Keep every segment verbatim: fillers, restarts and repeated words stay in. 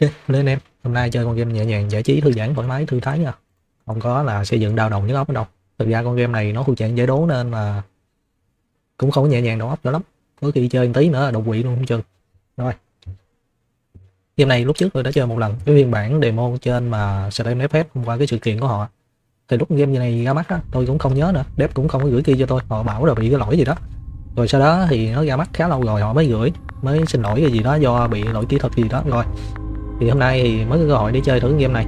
Ok, lên em. Hôm nay chơi con game nhẹ nhàng, giải trí, thư giãn, thoải mái, thư thái nha. Không có là xây dựng đau đầu nhức óc đâu. Thực ra con game này nó thuộc dạng giải đố nên là cũng không có nhẹ nhàng đầu óc nữa lắm. Có khi chơi tí nữa là đột quỵ luôn không chừng. Rồi. Game này lúc trước tôi đã chơi một lần cái phiên bản demo trên mà Steam Next Fest hôm qua cái sự kiện của họ. Thì lúc game này ra mắt đó, tôi cũng không nhớ nữa, dev cũng không có gửi kia cho tôi, họ bảo là bị cái lỗi gì đó. Rồi sau đó thì nó ra mắt khá lâu rồi họ mới gửi, mới xin lỗi cái gì đó do bị lỗi kỹ thuật gì đó rồi. Thì hôm nay thì mới có cơ hội để chơi thử game này.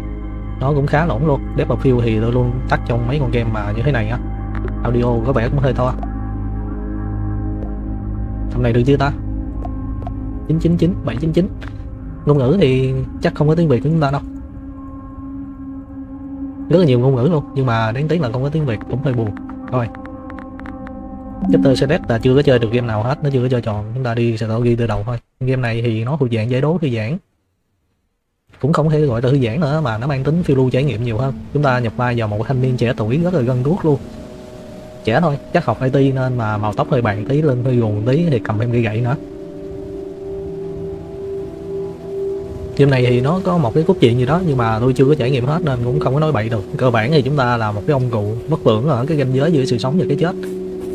Nó cũng khá lỗn luôn, dev review thì tôi luôn tắt trong mấy con game mà như thế này á. Audio có vẻ cũng hơi to. Hôm nay được chưa ta? chín chín chín, bảy chín chín. Ngôn ngữ thì chắc không có tiếng Việt của chúng ta đâu. Rất là nhiều ngôn ngữ luôn, nhưng mà đáng tiếc là không có tiếng Việt, cũng hơi buồn. Rồi. Chapter Select là chưa có chơi được game nào hết, nó chưa có chơi tròn, chúng ta đi sẽ ghi từ đầu thôi. Game này thì nó thuộc dạng giải đố thư giãn. Cũng không thể gọi là thư giãn nữa mà nó mang tính phiêu lưu trải nghiệm nhiều hơn. Chúng ta nhập vai vào một thanh niên trẻ tuổi rất là gân guốc luôn. Trẻ thôi, chắc học i tê nên mà màu tóc hơi bạc tí, lên hơi gùn tí thì cầm thêm cây gậy nữa. Game này thì nó có một cái cốt truyện gì đó nhưng mà tôi chưa có trải nghiệm hết nên cũng không có nói bậy được. Cơ bản thì chúng ta là một cái ông cụ bất tưởng ở cái ranh giới giữa sự sống và cái chết.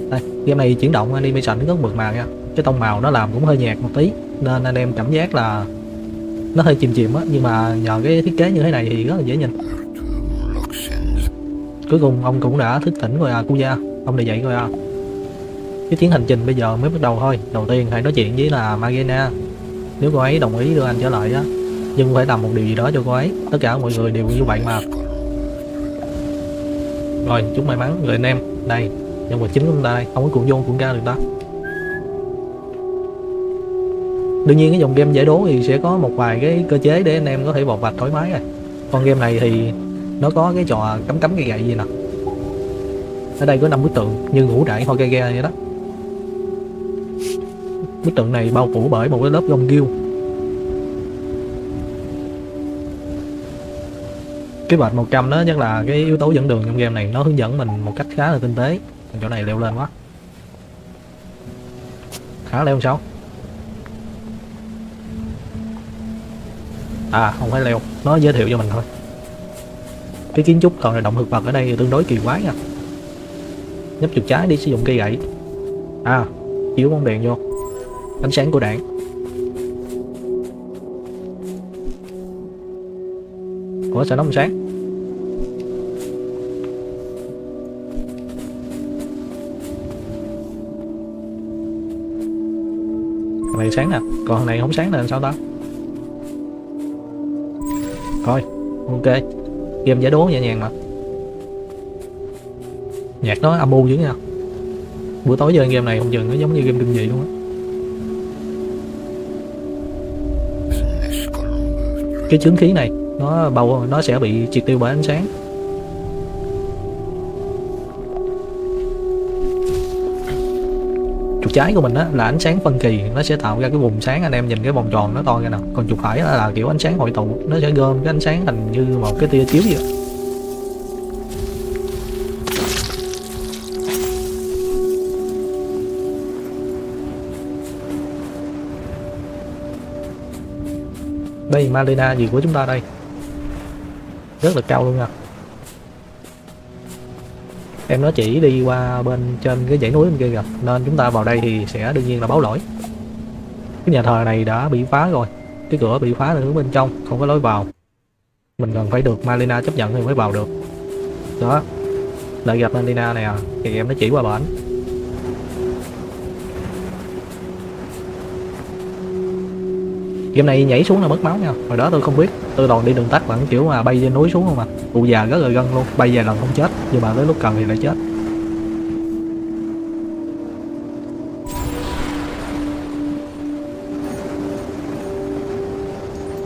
Đây, game này chuyển động animation rất mượt mà nha. Cái tông màu nó làm cũng hơi nhạt một tí nên anh em cảm giác là nó hơi chìm chìm á, nhưng mà nhờ cái thiết kế như thế này thì rất là dễ nhìn. Cuối cùng ông cũng đã thức tỉnh rồi à cu gia, ông đã dậy rồi à. Cái chuyến hành trình bây giờ mới bắt đầu thôi. Đầu tiên hãy nói chuyện với là Malena. Nếu cô ấy đồng ý đưa anh trở lại á, nhưng phải làm một điều gì đó cho cô ấy. Tất cả mọi người đều như vậy mà. Rồi, chúc may mắn người anh em. Đây, nhân vật chính của chúng ta đây, không có cuộn vô cuộn ra được ta. Đương nhiên cái dòng game giải đố thì sẽ có một vài cái cơ chế để anh em có thể bộc bạch thoải mái rồi. Con game này thì nó có cái trò cắm cắm cái gậy gì nè. Ở đây có năm bức tượng như ngũ đại hoa cây ghe vậy đó. Bức tượng này bao phủ bởi một cái lớp gông ghiêu. Cái vệt màu cam đó chắc là cái yếu tố dẫn đường trong game này, nó hướng dẫn mình một cách khá là tinh tế. Chỗ này leo lên quá. Khá leo không sao? À không phải leo, nó giới thiệu cho mình thôi. Cái kiến trúc còn là động thực vật ở đây thì tương đối kỳ quái nha. Nhấp chuột trái đi sử dụng cây gậy. À, chiếu bóng đèn vô. Ánh sáng của đạn. Ủa sao nó không sáng? Thằng này sáng nè, còn thằng này không sáng là sao ta? Thôi, ok. Game giải đố nhẹ nhàng mà. Nhạc nó âm u dữ nha. Buổi tối chơi game này không chừng nó giống như game kinh dị luôn á. Cái chướng khí này nó bầu nó sẽ bị triệt tiêu bởi ánh sáng. Trục trái của mình á là ánh sáng phân kỳ, nó sẽ tạo ra cái vùng sáng, anh em nhìn cái vòng tròn nó to ra nè. Còn trục phải là kiểu ánh sáng hội tụ, nó sẽ gom cái ánh sáng thành như một cái tia chiếu vậy. Đây Malena gì của chúng ta đây. Rất là cao luôn nha. Em nó chỉ đi qua bên trên cái dãy núi bên kia kìa. Nên chúng ta vào đây thì sẽ đương nhiên là báo lỗi. Cái nhà thờ này đã bị phá rồi. Cái cửa bị phá ở bên trong, không có lối vào. Mình cần phải được Malena chấp nhận thì mới vào được. Đó. Lại gặp Malena này à. Thì em nó chỉ qua bển. Game này nhảy xuống là mất máu nha. Hồi đó tôi không biết, tôi toàn đi đường tắt vẫn kiểu mà bay lên núi xuống không à. Cụ già rất là gân luôn, bay vài lần không chết, nhưng mà tới lúc cần thì lại chết.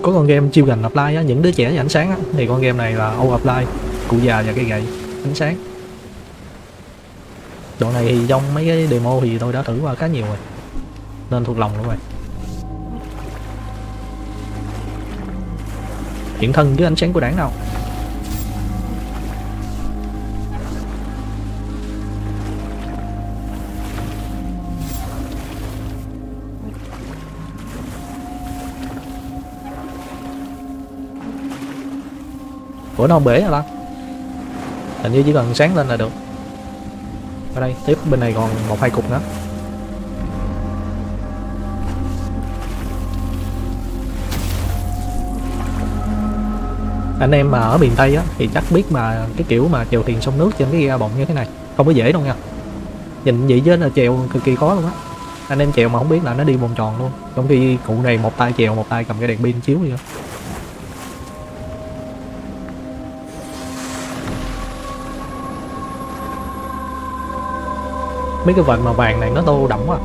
Có con game chiêu gành apply á, những đứa trẻ và ánh sáng á, thì con game này là all apply, cụ già và cái gậy, ánh sáng. Đoạn này thì trong mấy cái demo thì tôi đã thử qua khá nhiều rồi, nên thuộc lòng luôn rồi. Hiện thân với ánh sáng của đảng đâu. Ủa nó không bể hả ta? Hình như chỉ cần sáng lên là được. Ở đây tiếp bên này còn một hai cục nữa. Anh em mà ở miền Tây á thì chắc biết mà cái kiểu mà chèo thuyền sông nước trên cái ghe bồng như thế này không có dễ đâu nha. Nhìn vậy chứ là chèo cực kỳ khó luôn á. Anh em chèo mà không biết là nó đi vòng tròn luôn, trong khi cụ này một tay chèo một tay cầm cái đèn pin chiếu vậy. Mấy cái vệt màu vàng này nó tô đậm quá.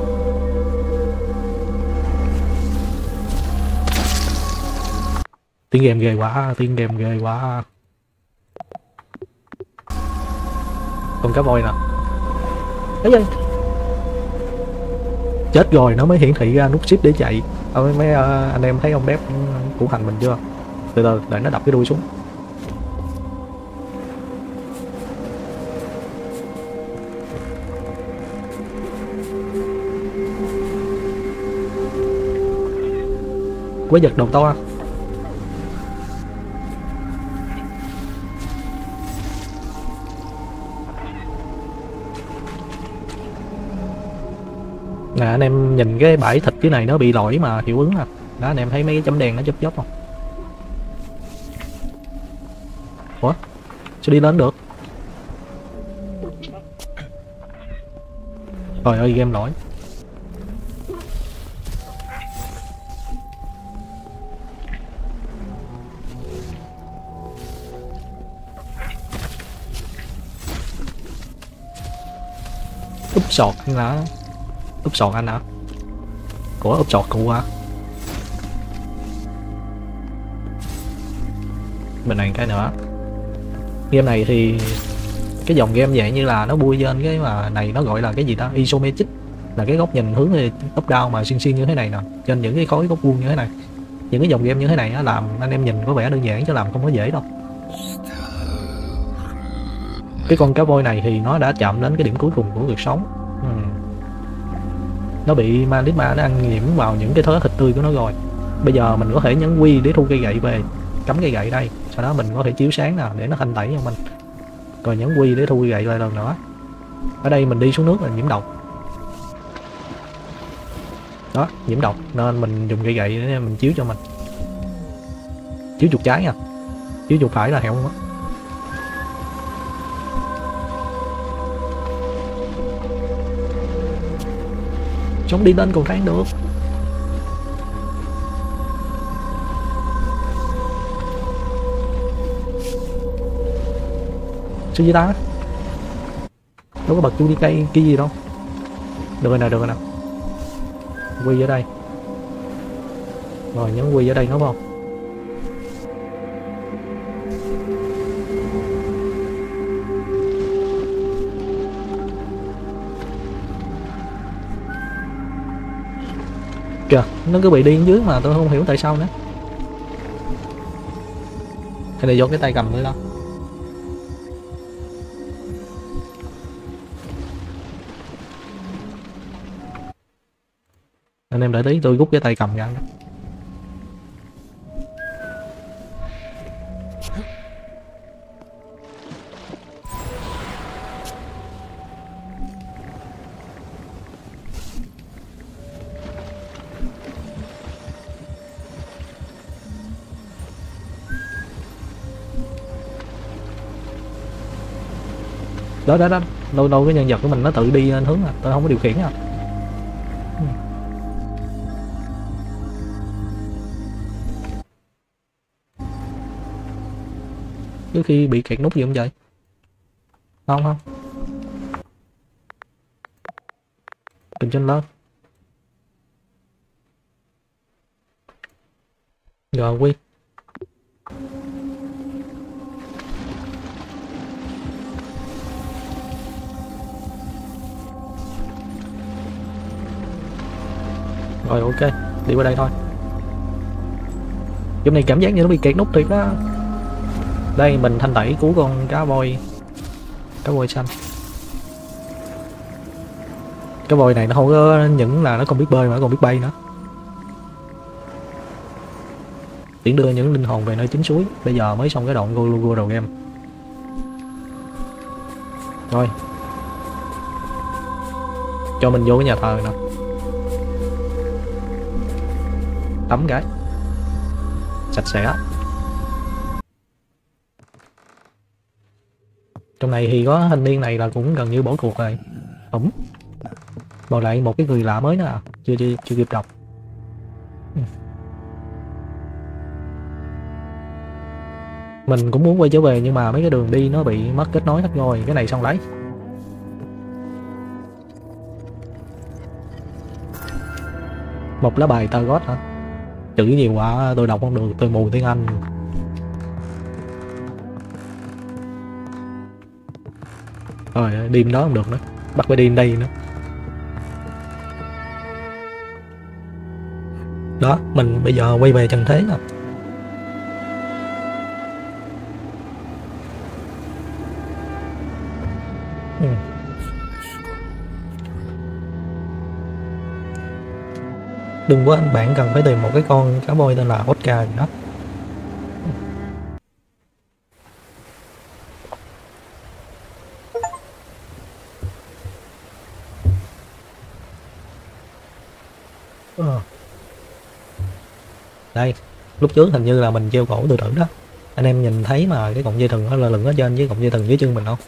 Tiếng game ghê quá, tiếng game ghê quá. Con cá voi nè. Đấy ơi. Chết rồi, nó mới hiển thị ra nút ship để chạy. Ờ, mấy uh, anh em thấy ông đép củ hành mình chưa? Từ từ để nó đập cái đuôi xuống. Quái vật đầu to. Nè anh em nhìn cái bãi thịt dưới này nó bị lỗi mà hiệu ứng nè. Đó anh em thấy mấy cái chấm đèn nó chớp chớp không? Ủa? Sao đi lên được? Trời ơi game lỗi. Úp sọt hay là... úp sọt anh hả? Của úp sọt cụ hả? Bên này cái nữa. Game này thì cái dòng game vậy như là nó bui lên cái mà này nó gọi là cái gì ta? Isometric, là cái góc nhìn hướng top down mà xuyên xuyên như thế này nè, trên những cái khối góc vuông như thế này. Những cái dòng game như thế này á làm anh em nhìn có vẻ đơn giản chứ làm không có dễ đâu. Cái con cá voi này thì nó đã chạm đến cái điểm cuối cùng của cuộc sống. Uhm. Nó bị Malena nó ăn nhiễm vào những cái thớ thịt tươi của nó rồi. Bây giờ mình có thể nhấn quy để thu cây gậy về. Cắm cây gậy đây. Sau đó mình có thể chiếu sáng nè để nó thanh tẩy cho mình. Rồi nhấn quy để thu cây gậy lại lần nữa. Ở đây mình đi xuống nước là nhiễm độc. Đó, nhiễm độc nên mình dùng cây gậy để mình chiếu cho mình. Chiếu chuột trái nha. Chiếu chuột phải là hẹo luôn á. Sống đi lên cầu thang được. Sao vậy ta? Đâu có bật chuông đi cây cái gì đâu. Được rồi nào, được rồi nào. Quy ở đây. Rồi nhấn quy ở đây nó không? Kìa, nó cứ bị điên dưới mà tôi không hiểu tại sao nữa. Hay là do cái tay cầm nữa đâu. Anh em để ý tôi rút cái tay cầm ra. Đó đó đó, lâu lâu cái nhân vật của mình nó tự đi lên hướng à, tôi không có điều khiển à. Trước khi bị kẹt nút gì không vậy? Không không. Từ trên lên. Rồi quy. Rồi ok, đi qua đây thôi. Chỗ này cảm giác như nó bị kẹt nút thiệt đó. Đây mình thanh tẩy cứu con cá voi. Cá voi xanh. Cá voi này nó không có những là nó còn biết bơi mà nó còn biết bay nữa. tiễn đưa những linh hồn về nơi chính suối. Bây giờ mới xong cái đoạn go logo đầu game. Rồi, cho mình vô cái nhà thờ nè, tắm cái sạch sẽ. Trong này thì có thanh niên này là cũng gần như bỏ cuộc rồi. Ủm, vào lại một cái người lạ mới nữa à? Chưa, chưa, chưa kịp đọc. Mình cũng muốn quay trở về nhưng mà mấy cái đường đi nó bị mất kết nối hết rồi. Cái này xong lấy. Một lá bài Tarot hả? Chữ nhiều quá tôi đọc không được, tôi mù tiếng Anh. Rồi đêm đó không được nữa, bắt phải đêm đây nữa. Đó, mình bây giờ quay về trần thế nè. Ừ. Đừng quên bạn cần phải tìm một cái con cá voi tên là Hotcake đó. Ờ. Đây, lúc trước hình như là mình treo cổ tự tử đó. Anh em nhìn thấy mà cái cọng dây thừng nó là lửng ở trên với cọng dây thừng dưới chân mình không?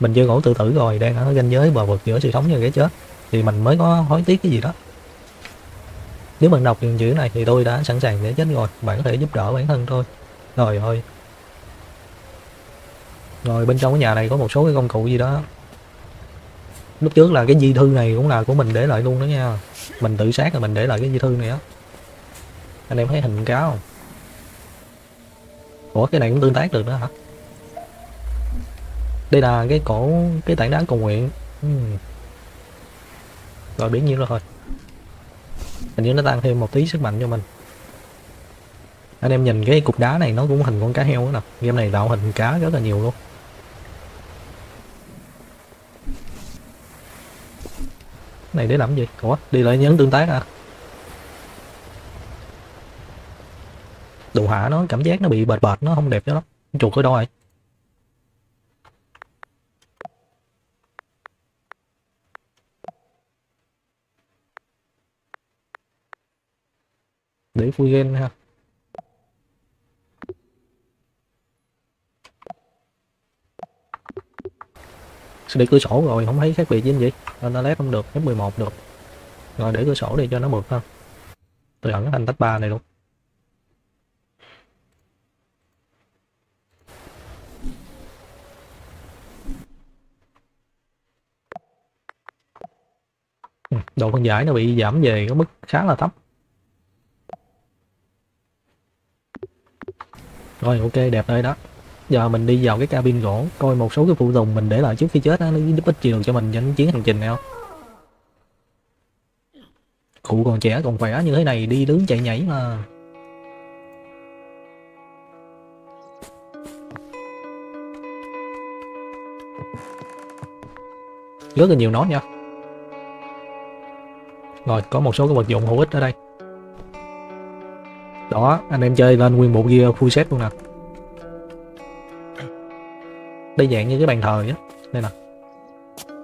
Mình treo cổ tự tử rồi, đang ở ranh giới bờ vực giữa sự sống và cái chết. Thì mình mới có hối tiếc cái gì đó. Nếu bạn đọc những chữ này thì tôi đã sẵn sàng để chết rồi. Bạn có thể giúp đỡ bản thân tôi. Rồi ơi. Rồi bên trong cái nhà này có một số cái công cụ gì đó. Lúc trước là cái di thư này cũng là của mình để lại luôn đó nha. Mình tự sát rồi mình để lại cái di thư này á. Anh em thấy hình cá không? Ủa cái này cũng tương tác được nữa hả? Đây là cái cổ, cái tảng đá cầu nguyện. uhm. Rồi biến nhiêu rồi. Hình như nó tăng thêm một tí sức mạnh cho mình. Anh em nhìn cái cục đá này nó cũng hình con cá heo đó nè. Game này tạo hình cá rất là nhiều luôn. Cái này để làm gì? Ủa đi lại nhấn tương tác à? Đồ họa nó cảm giác nó bị bệt bệt, nó không đẹp cho lắm. Chuột ở đâu rồi? Để vui game ha. Để cửa sổ rồi không thấy khác biệt gì vậy. Internet không được, F mười một được. Rồi để cửa sổ đi cho nó mượt hơn. Tôi ẩn thành tách ba này luôn. Độ phân giải nó bị giảm về cái mức khá là thấp. Rồi ok, đẹp đây đó. Giờ mình đi vào cái cabin gỗ coi một số cái phụ tùng mình để lại trước khi chết á, nó giúp ích gì được cho mình trên chuyến hành trình này không. Cụ còn trẻ còn khỏe như thế này đi đứng chạy nhảy mà. Rất là nhiều nón nha. Rồi có một số cái vật dụng hữu ích ở đây. Đó, anh em chơi lên nguyên bộ gear full set luôn nè. Đây dạng như cái bàn thờ á, đây nè.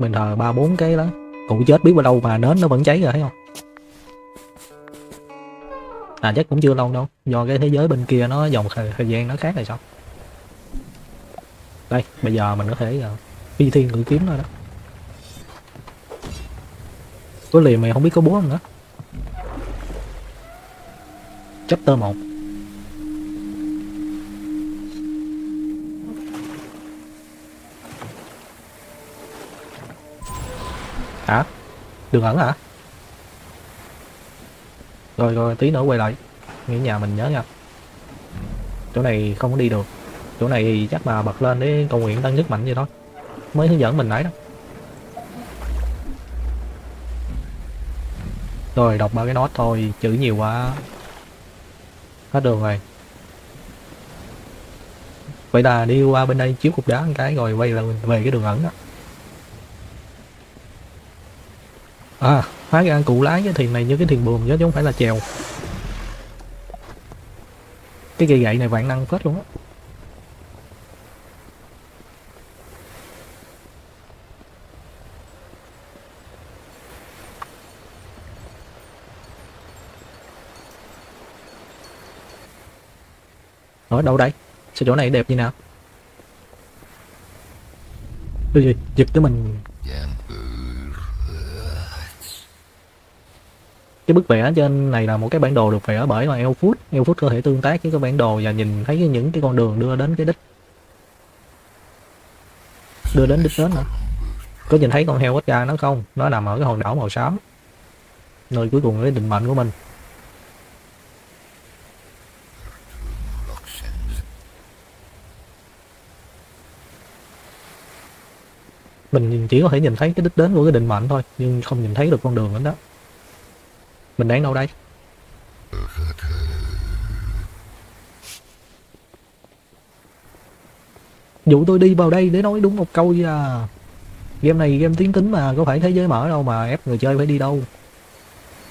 Bàn thờ ba bốn cái đó. Cụ chết biết bao lâu mà nến nó vẫn cháy rồi thấy không? À chắc cũng chưa lâu đâu, do cái thế giới bên kia nó dòng thời gian nó khác rồi sao. Đây, bây giờ mình có thể uh, phi thiên ngự kiếm thôi đó. Có liền mày không biết có búa không nữa. Chapter một. Hả? Đường ẩn hả? Rồi rồi tí nữa quay lại. Nghĩ nhà mình nhớ nha. Chỗ này không có đi được. Chỗ này chắc mà bật lên để cầu nguyện tăng sức mạnh vậy thôi. Mới hướng dẫn mình nãy đó. Rồi đọc ba cái nốt thôi, chữ nhiều quá. Hết đường rồi. Vậy là đi qua bên đây chiếu cục đá một cái rồi quay là về cái đường ẩn đó. À, hóa ra cụ lái cái thuyền này như cái thuyền buồm chứ không phải là chèo. Cái cây gậy này vạn năng phết luôn á. Ở đâu đây? Sao chỗ này đẹp như nào? Cái gì? Giật tới mình. Cái bức vẽ trên này là một cái bản đồ được vẽ bởi là Elfoot. Elfoot có thể tương tác với cái bản đồ và nhìn thấy những cái con đường đưa đến cái đích. Đưa đến đích đến hả? Có nhìn thấy con heo Hotcake nó không? Nó nằm ở cái hòn đảo màu xám, nơi cuối cùng cái định mệnh của mình. Mình chỉ có thể nhìn thấy cái đích đến của cái định mệnh thôi, nhưng không nhìn thấy được con đường nữa đó. Mình đang đâu đây? Dụ tôi đi vào đây để nói đúng một câu vậy à. Game này game tiến tính mà, có phải thế giới mở đâu mà ép người chơi phải đi đâu.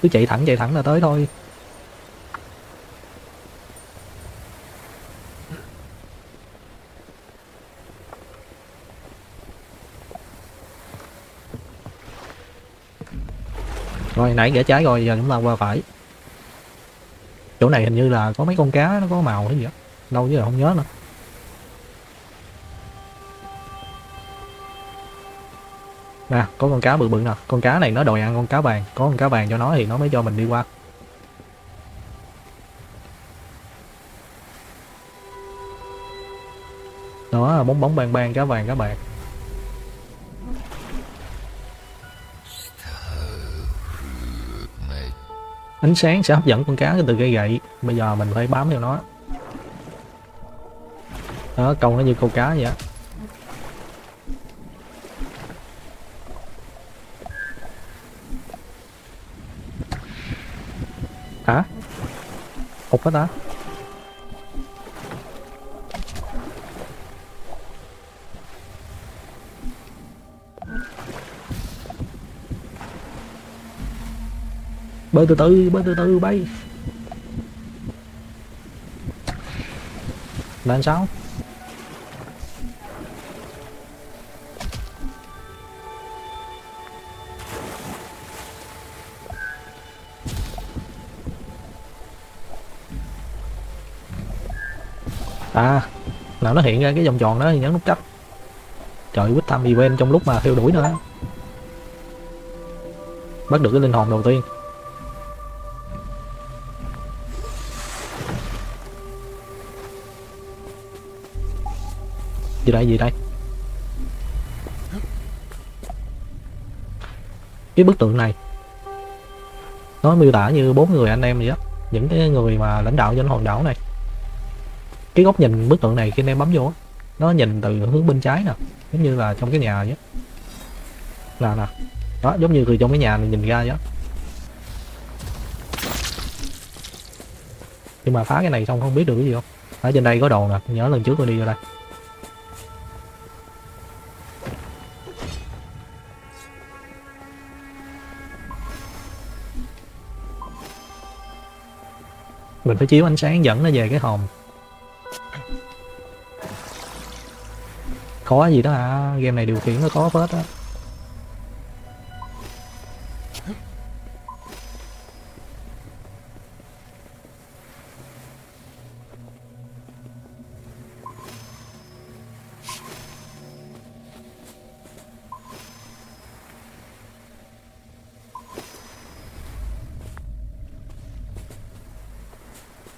Cứ chạy thẳng chạy thẳng là tới thôi. Rồi nãy rẽ trái rồi, giờ chúng ta qua phải. Chỗ này hình như là có mấy con cá nó có màu cái gì đó. Đâu chứ là không nhớ nữa. Nè, có con cá bự bự nè. Con cá này nó đòi ăn con cá vàng. Có con cá vàng cho nó thì nó mới cho mình đi qua. Đó, bóng bóng bàn bàn, cá vàng cá vàng. Ánh sáng sẽ hấp dẫn con cá từ cây gậy. Bây giờ mình phải bám theo nó. Đó, câu nó như câu cá vậy. Hả? Hụt hết á. Bơi từ từ, bơi từ từ bay. Là anh sao? À, nào nó hiện ra cái vòng tròn đó thì nhấn nút cách. Trời, quýt thăm event trong lúc mà theo đuổi nữa. Bắt được cái linh hồn đầu tiên. Gì đây, gì đây? Cái bức tượng này nó miêu tả như bốn người anh em vậy đó. Những cái người mà lãnh đạo trên hòn đảo này. Cái góc nhìn bức tượng này khi anh em bấm vô, nó nhìn từ hướng bên trái nè. Giống như là trong cái nhà vậy đó. Nè nè. Đó, giống như từ trong cái nhà này nhìn ra vậy đó. Nhưng mà phá cái này xong không biết được cái gì không. Ở trên đây có đồ nè, nhớ lần trước tôi đi vô đây. Mình phải chiếu ánh sáng dẫn nó về cái hồn. Khó gì đó à, game này điều khiển nó khó phết á.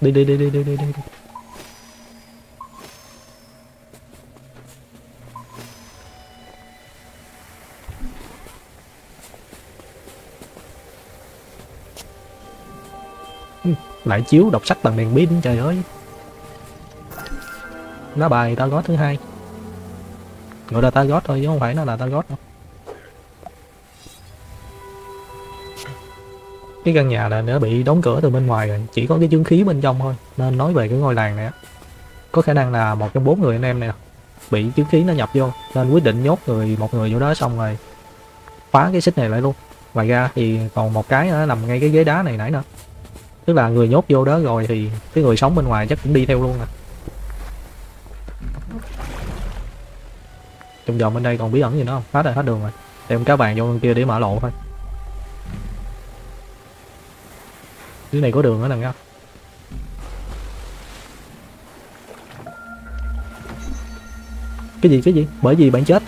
Đi đi đi đi đi đi đi. Lại chiếu đọc sách bằng đèn pin, trời ơi. Lá bài Targot thứ hai. Gọi là Targot thôi chứ không phải nó là Targot đâu. Cái căn nhà là nó bị đóng cửa từ bên ngoài rồi, chỉ có cái chứng khí bên trong thôi. Nên nói về cái ngôi làng này, có khả năng là một trong bốn người anh em này bị chứng khí nó nhập vô, nên quyết định nhốt người một người vô đó xong rồi phá cái xích này lại luôn. Ngoài ra thì còn một cái nữa nằm ngay cái ghế đá này nãy nữa. Tức là người nhốt vô đó rồi thì cái người sống bên ngoài chắc cũng đi theo luôn à. Trong vòng bên đây còn bí ẩn gì nữa không? Hết rồi, hết đường rồi. Đem cá vàng vô bên kia để mở lộ thôi. Dưới này có đường nữa nè nghe. Cái gì cái gì? Bởi vì bạn chết.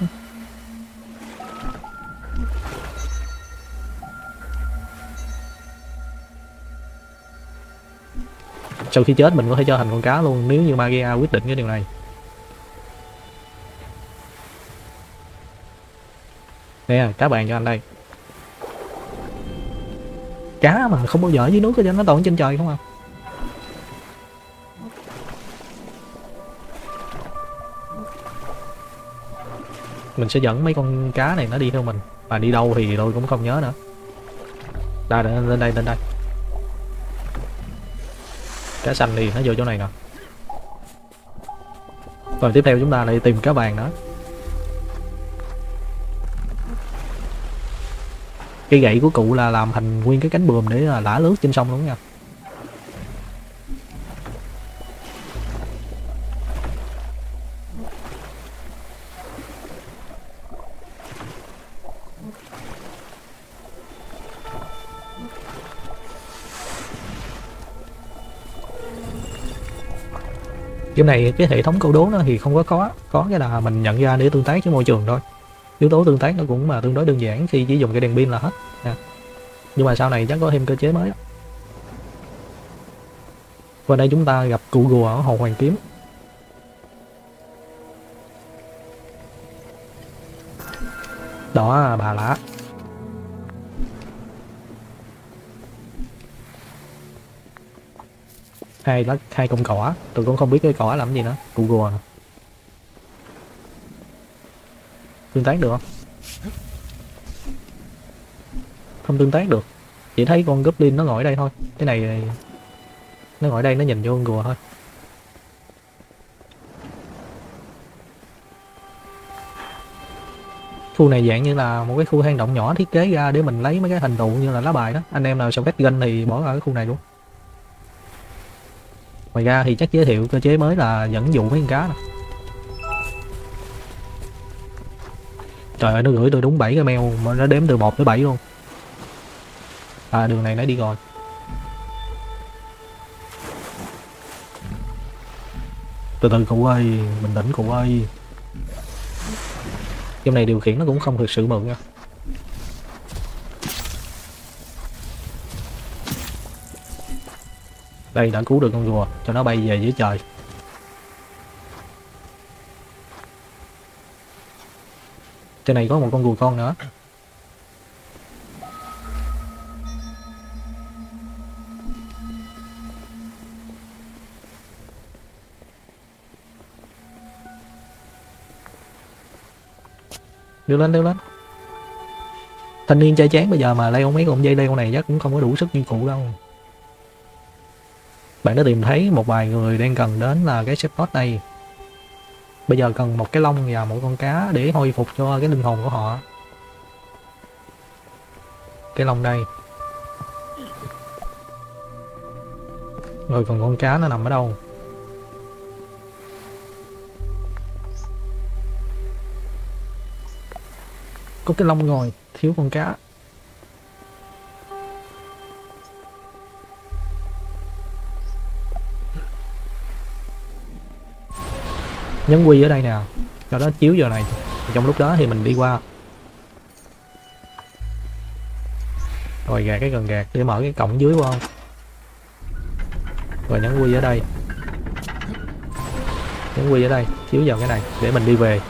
Sau khi chết mình có thể trở thành con cá luôn nếu như Magia quyết định cái điều này. Nè, cá bàn cho anh đây. Cá mà không bao giờ ở dưới nước cho nó toàn trên trời không à. Mình sẽ dẫn mấy con cá này nó đi theo mình. Và đi đâu thì tôi cũng không nhớ nữa. Đây, lên đây, lên đây. Cá xanh thì nó vô chỗ này nè. Rồi tiếp theo chúng ta lại tìm cá vàng nữa. Cái gậy của cụ là làm thành nguyên cái cánh buồm để lả lướt trên sông luôn nha. Cái này cái hệ thống câu đố nó thì không có khó, có cái là mình nhận ra để tương tác với môi trường thôi. Yếu tố tương tác nó cũng mà tương đối đơn giản khi chỉ dùng cái đèn pin là hết à. Nhưng mà sau này chắc có thêm cơ chế mới. Và đây chúng ta gặp cụ rùa ở hồ Hoàn Kiếm. Đó bà lạ. Hai lá, hai cọng cỏ, tôi cũng không biết cái cỏ làm gì nữa. Cụ rùa nè. Tương tác được không? Không tương tác được. Chỉ thấy con goblin nó ngồi ở đây thôi. Cái này nó ngồi ở đây nó nhìn vô con rùa thôi. Khu này dạng như là một cái khu hang động nhỏ thiết kế ra để mình lấy mấy cái thành tựu như là lá bài đó. Anh em nào select game thì bỏ ở cái khu này luôn. Ngoài ra thì chắc giới thiệu cơ chế mới là dẫn dụ mấy con cá này. Trời ơi, nó gửi tôi đúng bảy cái mail mà nó đếm từ một tới bảy luôn. À, đường này nó đi rồi. Từ từ cụ ơi, bình tĩnh cụ ơi. Game này điều khiển nó cũng không thực sự mượn nha. Đây, đã cứu được con rùa, cho nó bay về dưới trời. Trên này có một con rùa con nữa. Đưa lên, đưa lên. Thanh niên chơi chán bây giờ mà leo mấy con dây leo này chắc cũng không có đủ sức như cụ đâu. Bạn đã tìm thấy một vài người đang cần đến là cái support này. Bây giờ cần một cái lông và một con cá để hồi phục cho cái linh hồn của họ. Cái lông đây. Rồi còn con cá nó nằm ở đâu? Có cái lông rồi, thiếu con cá. Nhấn quy ở đây nè, cho nó chiếu giờ này. Trong lúc đó thì mình đi qua. Rồi gạt cái cần gạt để mở cái cổng dưới qua không. Rồi nhấn quy ở đây. Nhấn quy ở đây, chiếu vào cái này để mình đi về.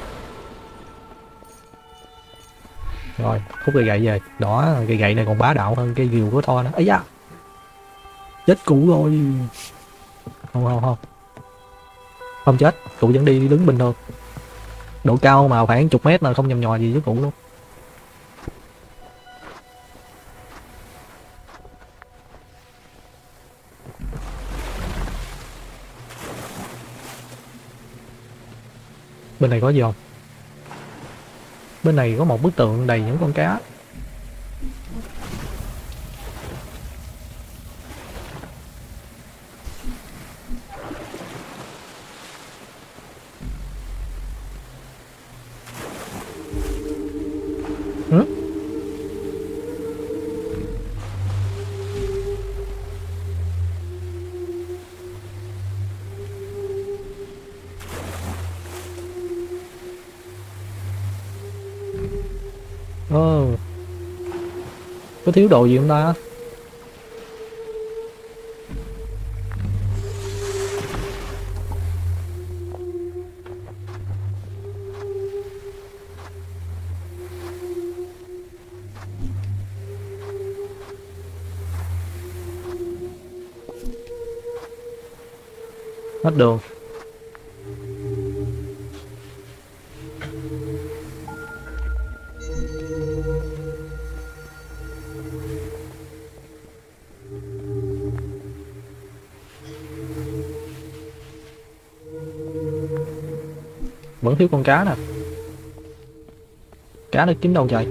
Rồi, hút cây gậy về. Đó, cây gậy này còn bá đạo hơn cây rìu của Thor nữa. Ấy da. Chết cũ rồi. Không không không. Không chết, cụ vẫn đi đứng bình thường. Độ cao mà khoảng chục mét là không nhầm nhò gì với cụ luôn. Bên này có gì không? Bên này có một bức tượng đầy những con cá. Ồ, oh. Có thiếu đồ gì không ta? Hết đồ. Vẫn thiếu con cá nè. Cá được kiếm đâu trời.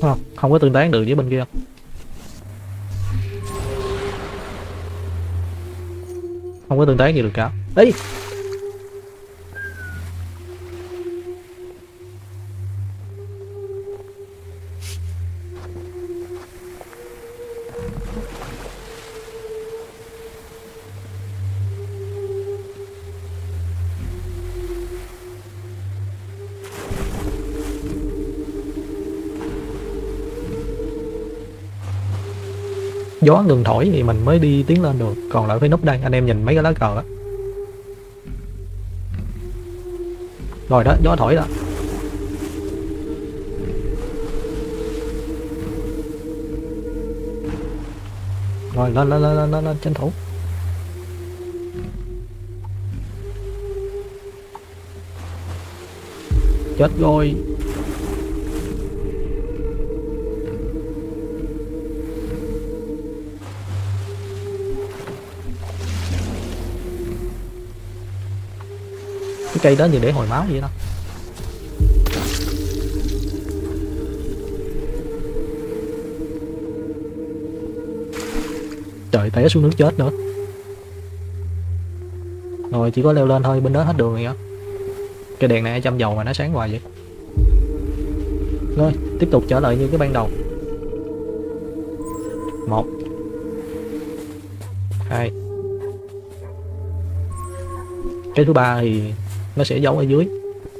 Không, không có tương tán được với bên kia. Không có tương tán gì được cả. Đi. Gió ngừng thổi thì mình mới đi tiến lên được, còn lại phải núp đây. Anh em nhìn mấy cái lá cờ đó rồi đó, gió thổi đó. Rồi lên lên lên lên lên tranh thủ. Chết rồi. Cây đó như để hồi máu vậy đó. Trời, té xuống nước chết nữa. Rồi chỉ có leo lên thôi, bên đó hết đường rồi á. Cái đèn này châm dầu mà nó sáng hoài vậy. Rồi tiếp tục trở lại như cái ban đầu. Một, hai. Cái thứ ba thì nó sẽ giấu ở dưới,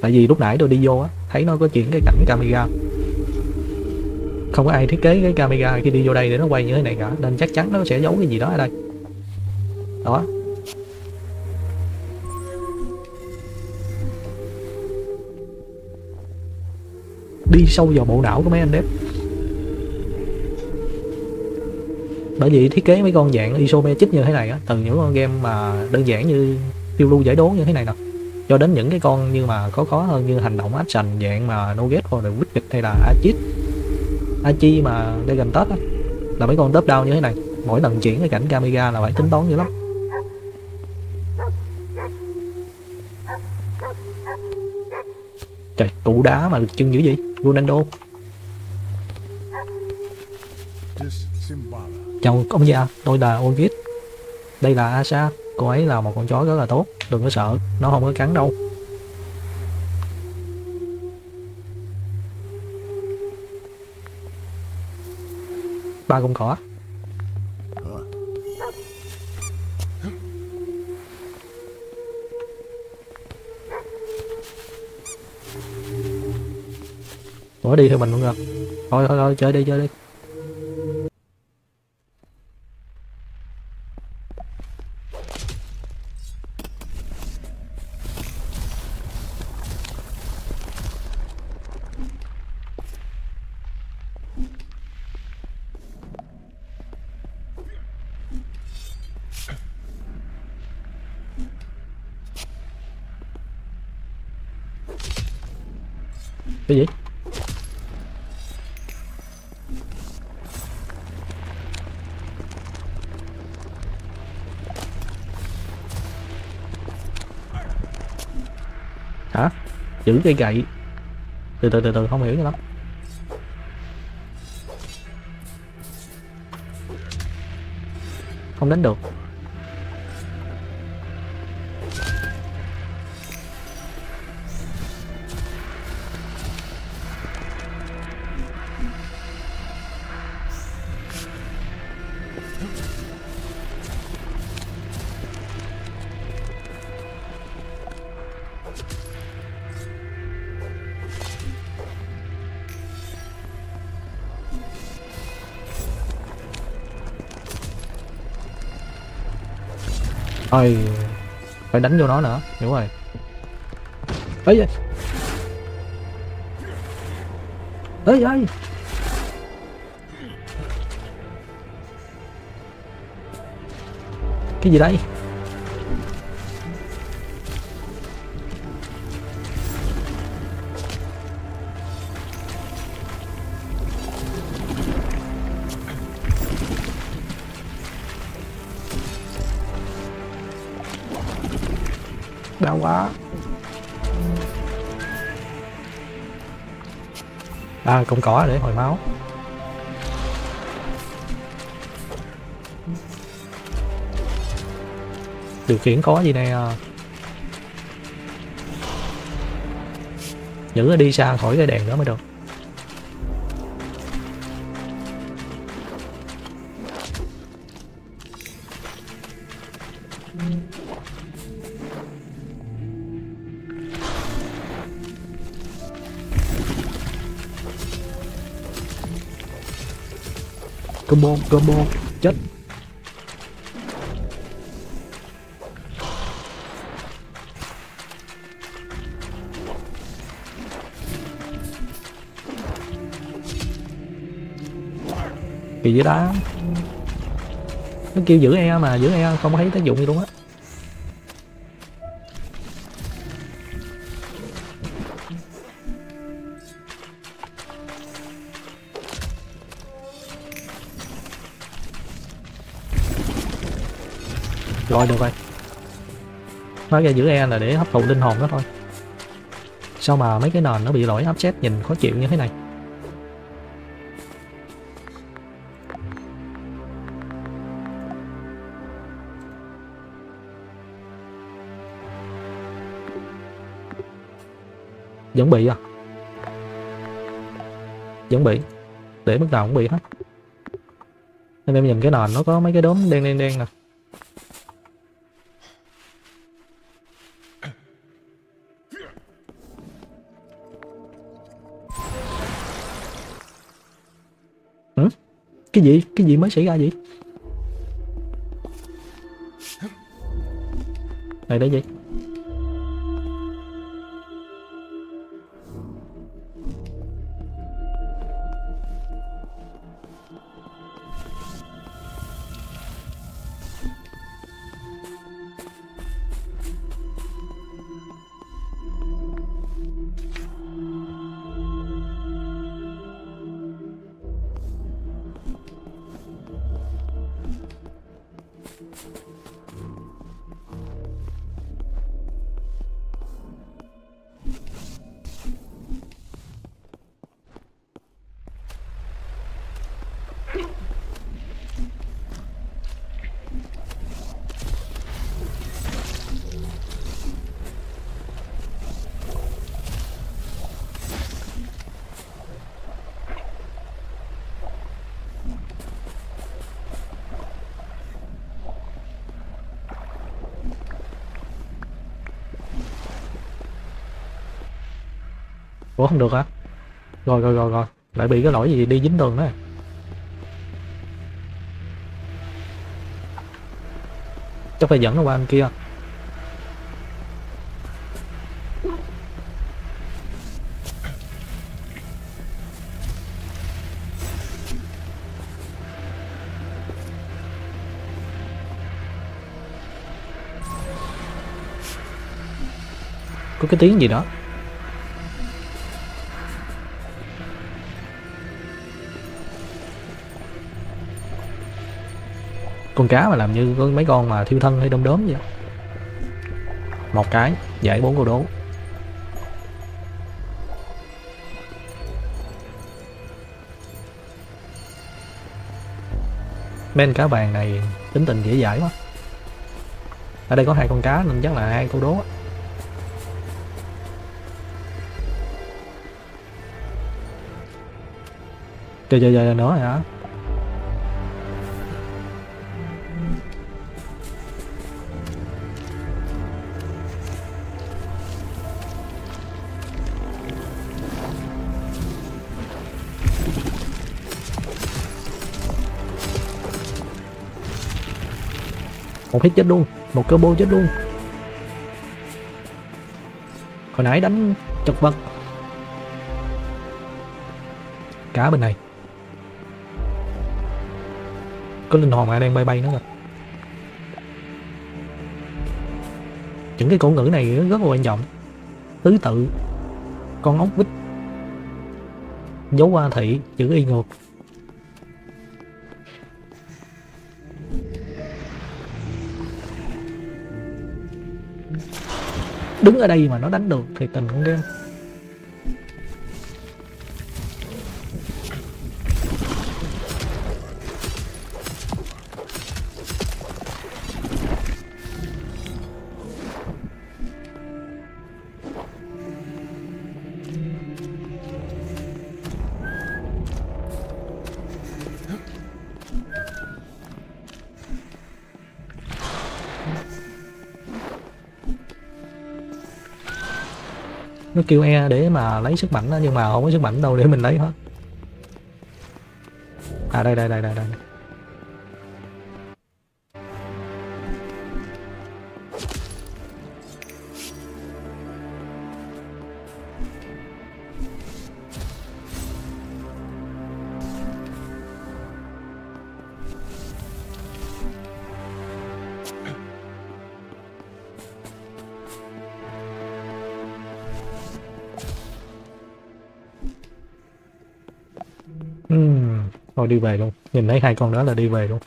tại vì lúc nãy tôi đi vô á thấy nó có chuyện cái cảnh camera, không có ai thiết kế cái camera khi đi vô đây để nó quay như thế này cả, nên chắc chắn nó sẽ giấu cái gì đó ở đây đó. Đi sâu vào bộ não của mấy anh đẹp, bởi vì thiết kế mấy con dạng isometric như thế này á, từ những con game mà đơn giản như Phiêu lưu giải đố như thế này nè, cho đến những cái con nhưng mà khó khó hơn như hành động action dạng mà no get rồi quyết kịch hay là Achit Achi mà để gần Tết á, là mấy con top down như thế này, mỗi lần chuyển cái cảnh camera là phải tính toán dữ lắm. Trời, trụ đá mà được chân dữ vậy, Ronaldo. Chào ông già, tôi là Ogit, đây là Asa. Cô ấy là một con chó rất là tốt, đừng có sợ, nó không có cắn đâu. Ba con cỏ. Ủa đi theo mình luôn rồi. Thôi thôi thôi, chơi đi chơi đi. Cái gì? Hả? Giữ cây gậy. Từ từ từ từ không hiểu cho lắm. Không đánh được. Ôi, phải đánh vô nó nữa, hiểu rồi. Ê ê ê ê cái gì đây? Đau quá. À, cũng có để hồi máu. Điều khiển có gì nè. Giữ đi xa khỏi cái đèn đó mới được. Combo, combo, chết. Kỳ vậy đó. Nó kêu giữ e mà, giữ e không thấy tác dụng gì luôn á. Rồi được rồi. Nói ra giữ E là để hấp thụ linh hồn đó thôi. Sao mà mấy cái nền nó bị lỗi offset nhìn khó chịu như thế này. Vẫn bị à? Vẫn bị. Để mức nào cũng bị hết. Anh em nhìn cái nền nó có mấy cái đốm đen đen đen nè. Cái gì? Cái gì mới xảy ra vậy? Này đây gì? Ủa không được hả? Rồi rồi rồi rồi. Lại bị cái lỗi gì đi dính đường đó. Chắc phải dẫn nó qua bên kia. Có cái tiếng gì đó. Con cá mà làm như mấy con mà thiêu thân hay đom đóm vậy. Một cái giải bốn câu đố. Bên cá bàn này tính tình dễ dãi quá. Ở đây có hai con cá nên chắc là hai câu đố. Trời trời trời nữa hả? Một hit chết luôn. một combo chết luôn. Hồi nãy đánh chật vật. Cá bên này có linh hồn mà đang bay bay nữa rồi. Những cái cổ ngữ này rất là quan trọng. Tứ tự, con ốc vít, dấu hoa thị, chữ y ngược. Đứng ở đây mà nó đánh được thì tình cũng ghê. Nó kêu e để mà lấy sức mạnh đó, nhưng mà không có sức mạnh đâu để mình lấy hết. À đây đây đây đây đây. Thôi đi về luôn, nhìn thấy hai con đó là đi về luôn.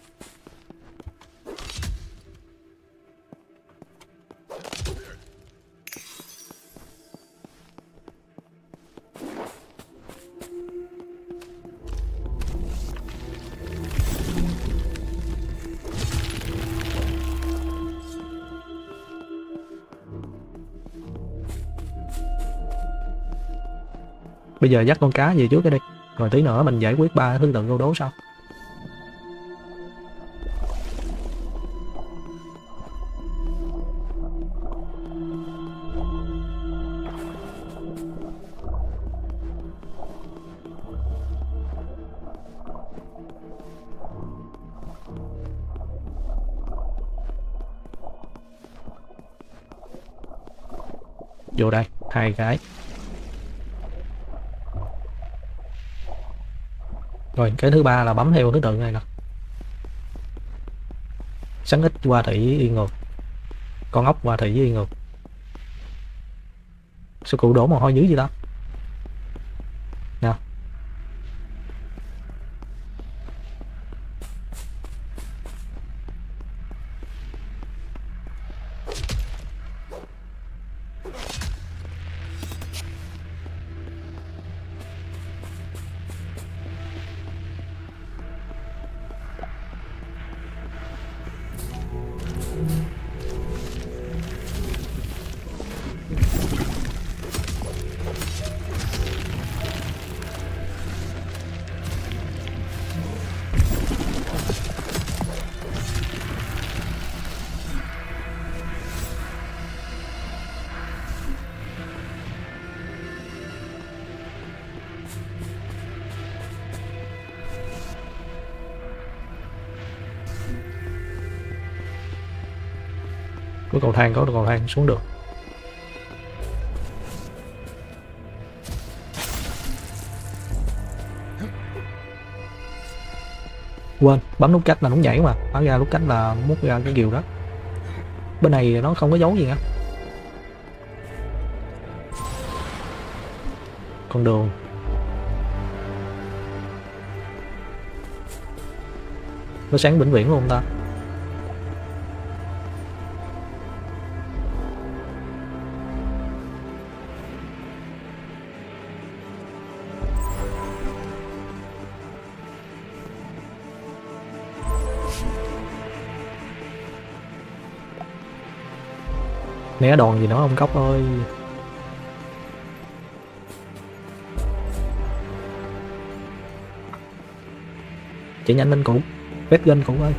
Bây giờ dắt con cá về trước cái đi. Rồi tí nữa mình giải quyết ba thứ tự câu đố sau. Vô đây, hai cái. Rồi cái thứ ba là bấm theo thứ tự này nè. Sáng ít qua thị y ngược. Con ốc qua thị y ngược. Sao cụ đổ mồ hôi dữ gì đó. Nè. Có cầu thang, có cầu thang xuống được. Quên, bấm nút cách là đúng nhảy mà. Bắn ra nút cách là mút ra cái điều đó. Bên này nó không có dấu gì cả. Con đường. Nó sáng vĩnh viễn luôn ta. Né đòn gì nữa ông Cóc ơi. Chạy nhanh lên cũng vết gân cũng ơi.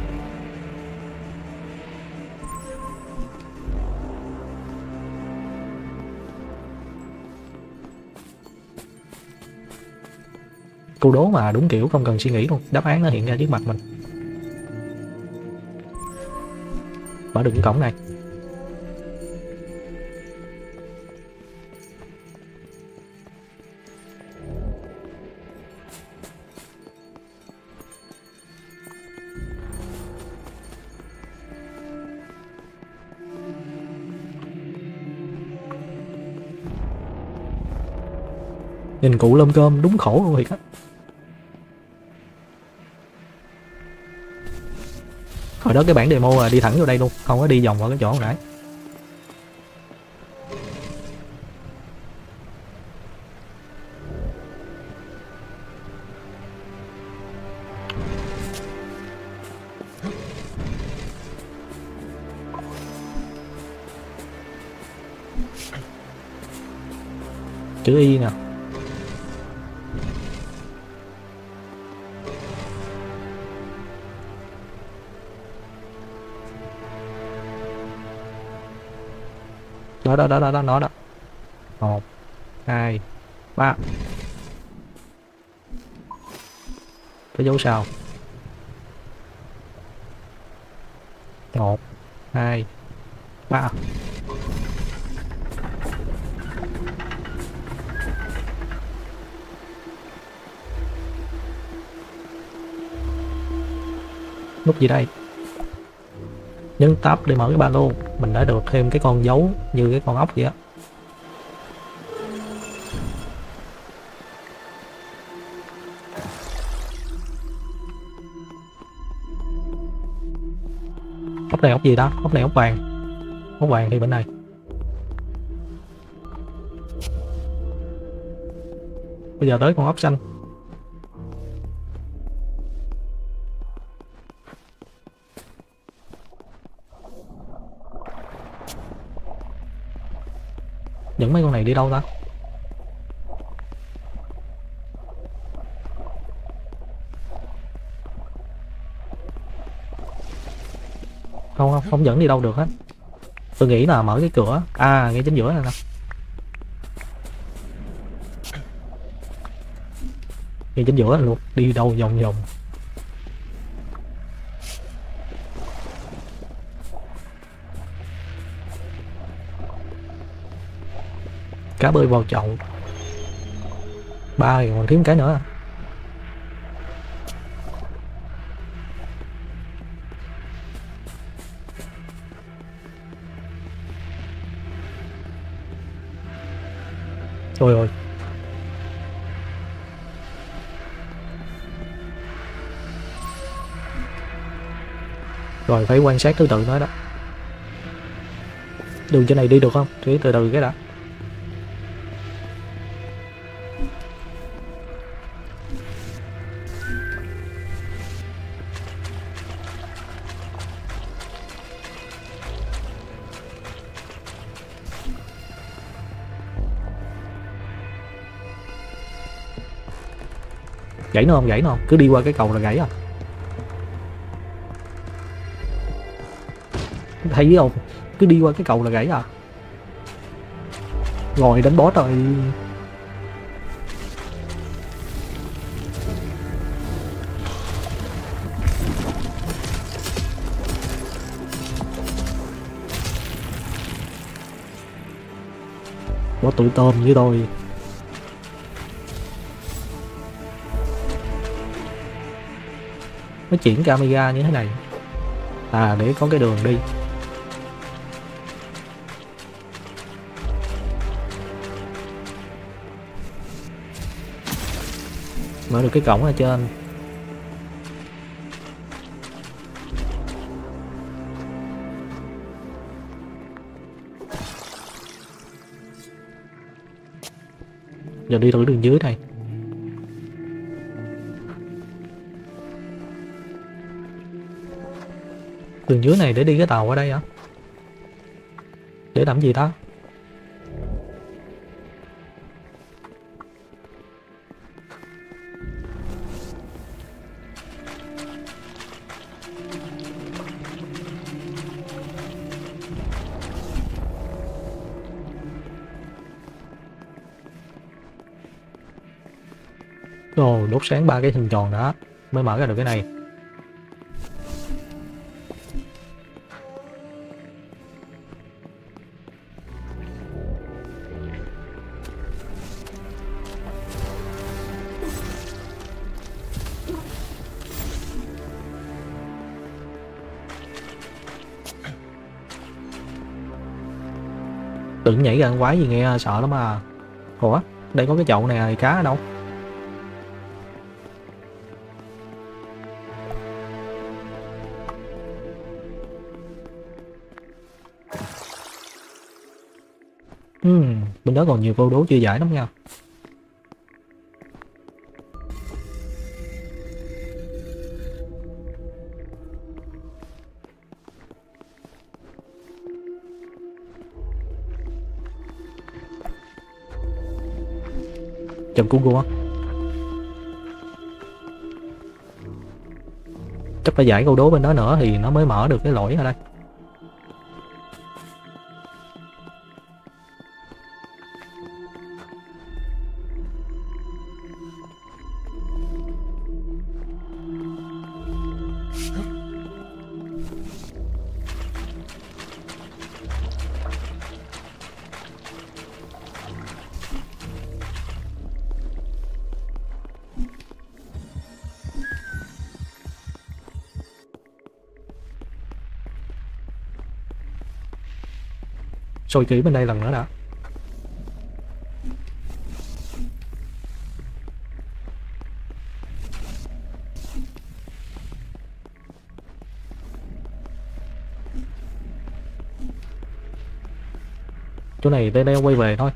Câu đố mà đúng kiểu không cần suy nghĩ luôn. Đáp án nó hiện ra trước mặt mình. mở được cái cổng này. Nhìn cụ lơm cơm đúng khổ luôn thiệt á. Hồi đó cái bản demo là đi thẳng vô đây luôn, không có đi vòng vào cái chỗ hồi nãy. Chữ Y nè. Đó đó đó đó đó nó đó. Một, hai, ba. Cái dấu sao? Một, hai, ba. Nút gì đây? Nhấn tab để mở cái ba lô. Mình đã được thêm cái con dấu như cái con ốc vậy á. Ốc này ốc gì đó? Ốc này ốc vàng. Ốc vàng thì bên này. Bây giờ tới con ốc xanh. Những mấy con này đi đâu ta? Không không, không dẫn đi đâu được hết. Tôi nghĩ là mở cái cửa. À, ngay chính giữa này nè. Ngay chính giữa này luôn. Đi đâu vòng vòng. Cá bơi vào chậu. Ba thì còn thiếu cái nữa. Ôi ôi. Rồi phải quan sát thứ tự nữa đó. Đường trên này đi được không? Chỉ từ từ cái đã. Gãy nó không? Gãy nó không? Cứ đi qua cái cầu là gãy à? Thấy không? Cứ đi qua cái cầu là gãy à? Ngồi đánh boss rồi. Boss tụi tôm với tôi. Nó chuyển camera như thế này. À, để có cái đường đi. Mở được cái cổng ở trên. Giờ đi thử đường dưới này. Đường dưới này để đi cái tàu ở đây hả? Để làm gì ta? Ồ, đốt sáng ba cái hình tròn đó mới mở ra được cái này. Đừng nhảy ra quái gì nghe sợ lắm à. Ủa, đây có cái chậu này thì cá ở đâu? Uhm, bên đó còn nhiều câu đố chưa giải lắm nha. Chồng cú Goma. Chắc phải giải câu đố bên đó nữa thì nó mới mở được cái lỗi ở đây. Sôi kỹ bên đây lần nữa đã. Chỗ này đây đây quay về thôi.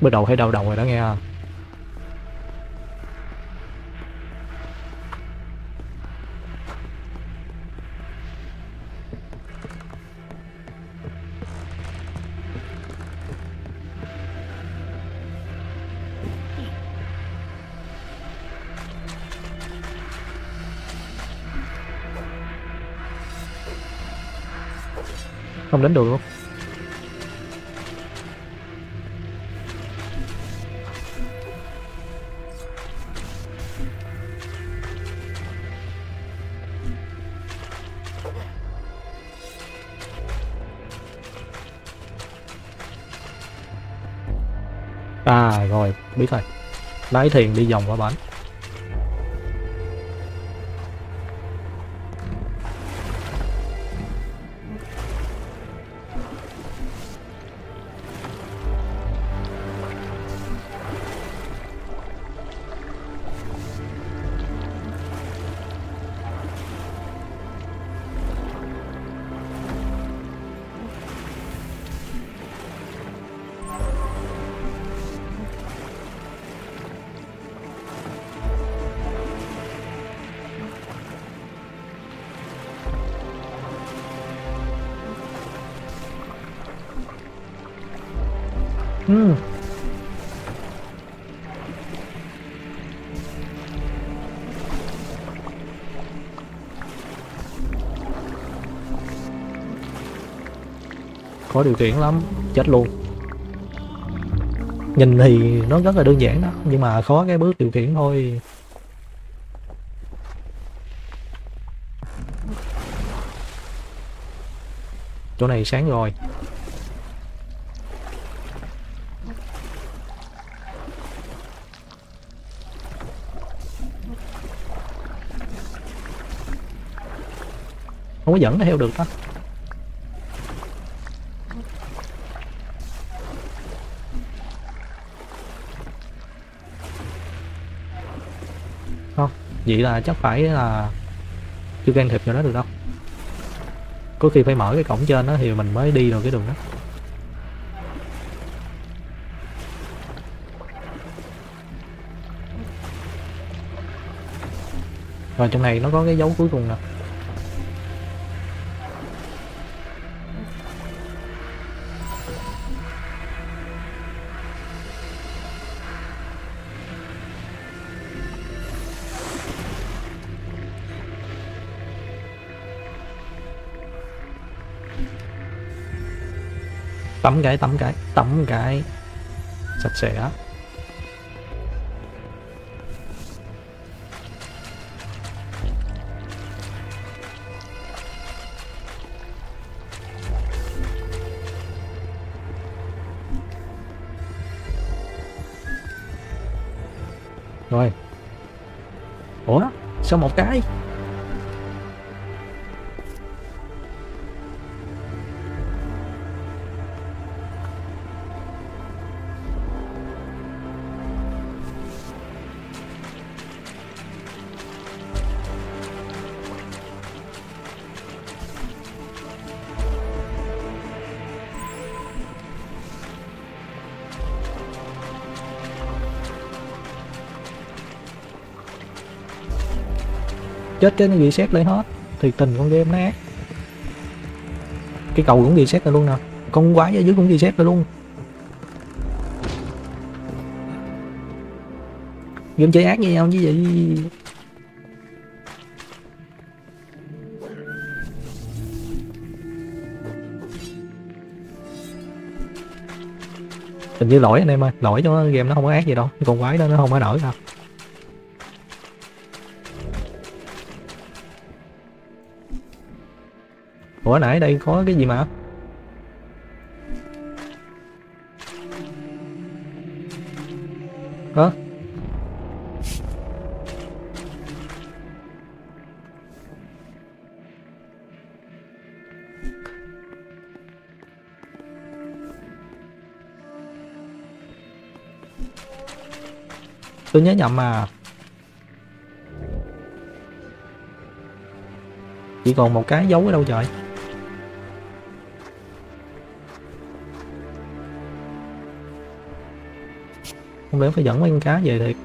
Bữa đầu hay đau đầu rồi đó nghe. Không đến được không? À rồi, biết rồi. Lái thuyền đi vòng qua bển. Ừ. Có điều kiện lắm, chết luôn. Nhìn thì nó rất là đơn giản đó, nhưng mà khó cái bước điều khiển thôi. Chỗ này sáng rồi. Không có dẫn nó theo được đó. Không, vậy là chắc phải là chưa can thiệp cho nó được đâu. Có khi phải mở cái cổng trên đó thì mình mới đi được cái đường đó. Rồi trong này nó có cái dấu cuối cùng nè. Tắm cái, tắm cái, tắm cái sạch sẽ. Rồi. Ủa? Sao một cái? Chết cái nó reset lại hết thì tình con game nát. Cái cầu cũng reset lại luôn nè, con quái ở dưới cũng reset lại luôn. Game chơi ác với nhau như vậy. Hình như lỗi anh em ơi, lỗi cho nó, game nó không có ác gì đâu, con quái đó nó không có nổi đâu. Ủa nãy đây có cái gì mà hả? Tôi nhớ nhầm mà. Chỉ còn một cái dấu ở đâu trời. Không lẽ phải dẫn mấy con cá về thiệt.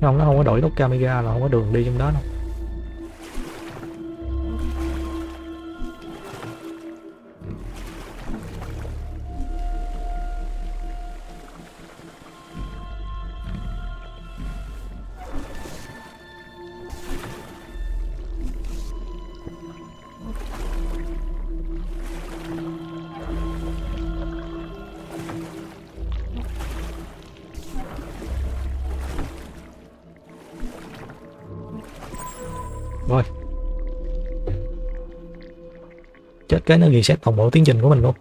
Không, nó không có đổi nút camera là không có đường đi trong đó đâu. Cái nó reset toàn bộ tiến trình của mình luôn.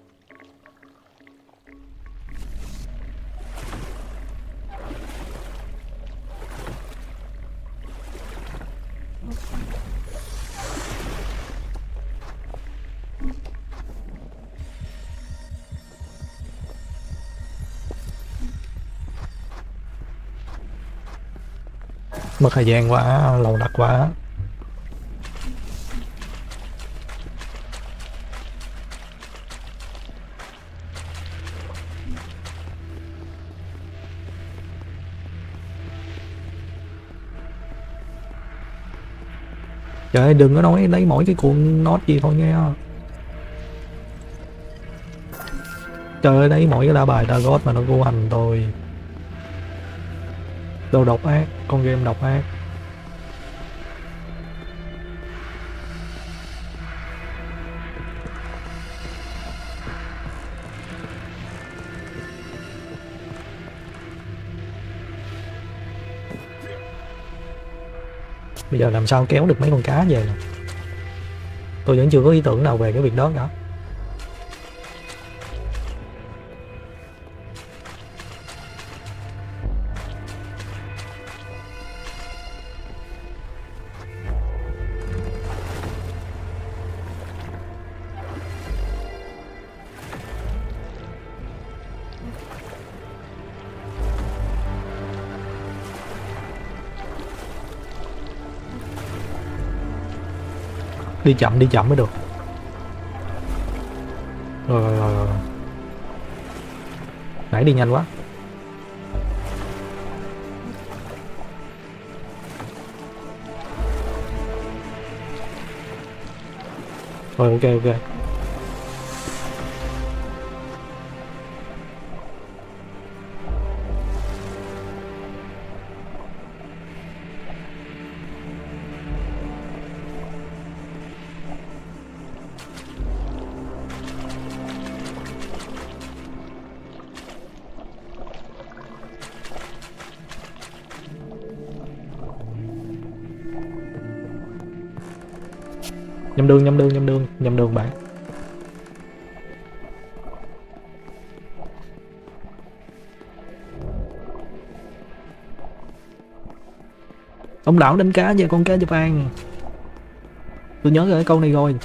Mất thời gian quá, lâu đặt quá. Trời ơi, đừng có nói lấy mỗi cái cuộn nốt gì thôi nghe. Trời ơi, lấy mỗi cái la bài ta gót mà nó vô hành tôi. Đồ độc ác, con game độc ác. Bây giờ làm sao kéo được mấy con cá về nè. Tôi vẫn chưa có ý tưởng nào về cái việc đó cả. Đi chậm, đi chậm mới được. Rồi, rồi, rồi, rồi. Nãy đi nhanh quá. Rồi, ok, ok. Nhầm đường, nhầm đường, nhầm đường, nhầm đường bạn. Ông lão đánh cá về con cá Nhật Bản. Tôi nhớ cái câu này rồi.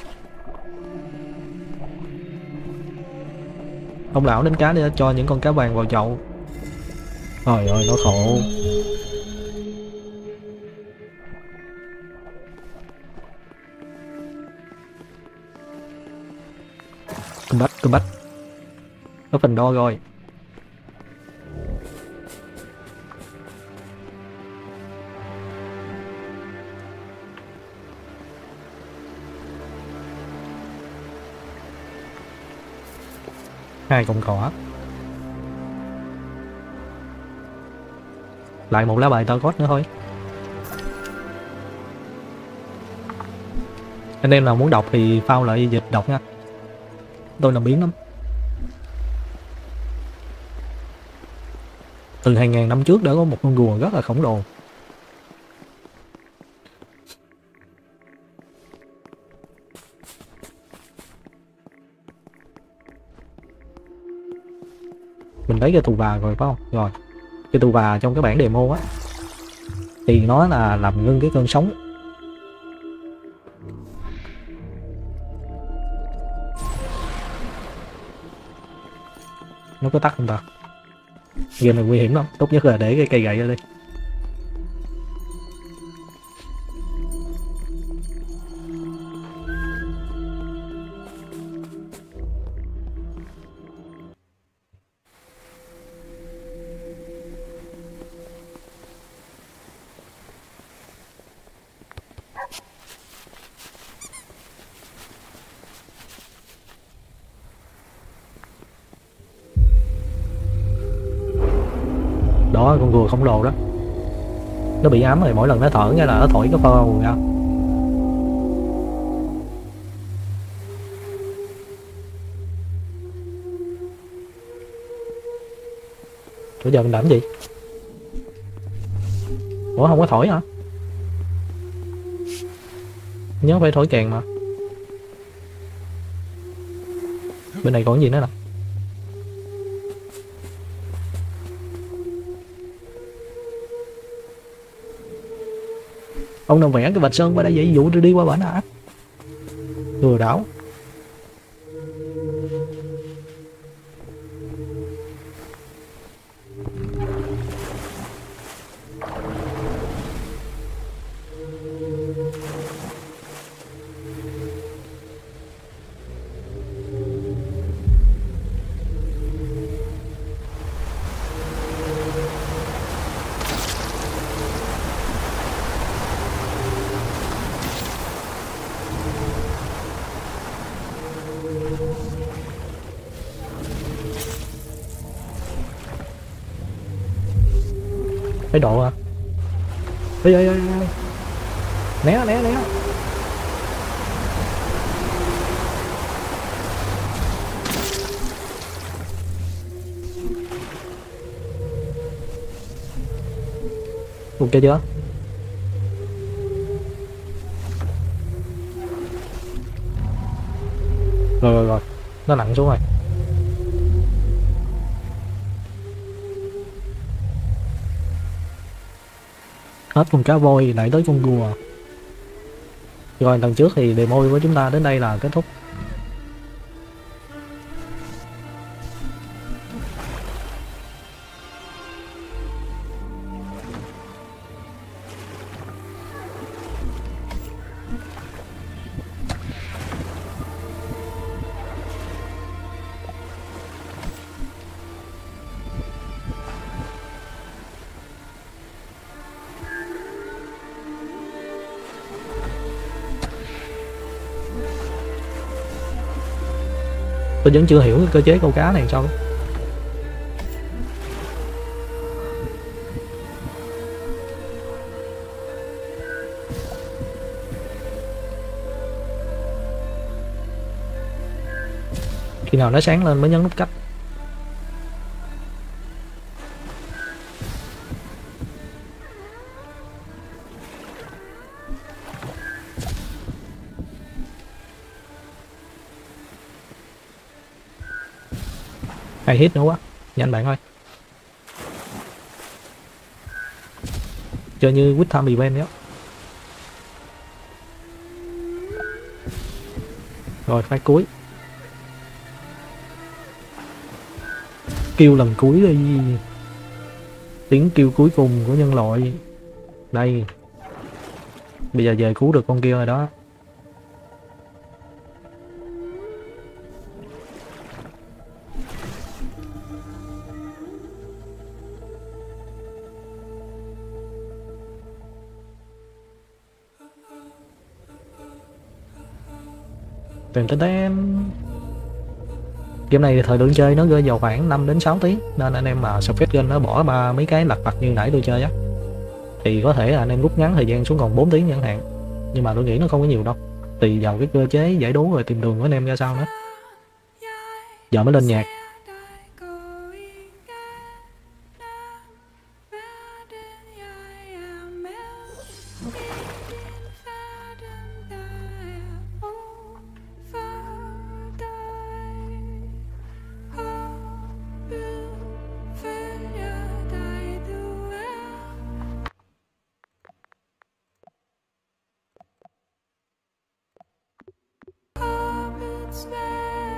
Ông lão đánh cá để cho những con cá vàng vào chậu. Trời ơi nó khổ. Cơm bách, cơm bách. Có phần đo rồi. Hai cọng cỏ. Lại một lá bài tarot nữa thôi. Anh em nào muốn đọc thì phao lại dịch đọc nha. Tôi làm biếng lắm. Từ hàng ngàn năm trước đã có một con rùa rất là khổng lồ. Mình lấy cái tù bà rồi phải không? Rồi. Cái tù bà trong cái bản demo á thì nó là làm ngưng cái cơn sóng. Nó có tắt không ta? Game này nguy hiểm lắm, tốt nhất là để cái cây gậy ra đi. Đó, con rùa khổng lồ đó. Nó bị ám rồi, mỗi lần nó thở nghe là nó thổi cái phao ra. Ủa giờ mình làm gì? Ủa không có thổi hả? Nhớ phải thổi kèn mà. Bên này còn gì nữa nè. Ông nào vẽ cái vạch sơn qua đây vậy? Dụ tôi đi qua bển hả? Lừa đảo. Phải độ à? Ê ê ê ê. Né né né. Ok chưa? Rồi rồi rồi. Nó nặng xuống rồi. Hết con cá voi lại tới con rùa. Rồi lần trước thì demo của chúng ta đến đây là kết thúc. Tôi vẫn chưa hiểu cái cơ chế câu cá này sao. Khi nào nó sáng lên mới nhấn nút cách. Hay hit nữa quá. Nhanh bạn ơi. Chơi như With Time Event đó. Rồi phái cuối. Kêu lần cuối đi. Tiếng kêu cuối cùng của nhân loại. Đây. Bây giờ về cứu được con kia rồi đó. Tìm tới em. Game này thời lượng chơi nó rơi vào khoảng năm đến sáu tiếng, nên anh em mà Surface Game nó bỏ ba mấy cái lặt vặt như nãy tôi chơi á thì có thể là anh em rút ngắn thời gian xuống còn bốn tiếng chẳng hạn. Nhưng mà tôi nghĩ nó không có nhiều đâu, tùy vào cái cơ chế giải đố rồi tìm đường của anh em ra sao nữa. Giờ mới lên nhạc.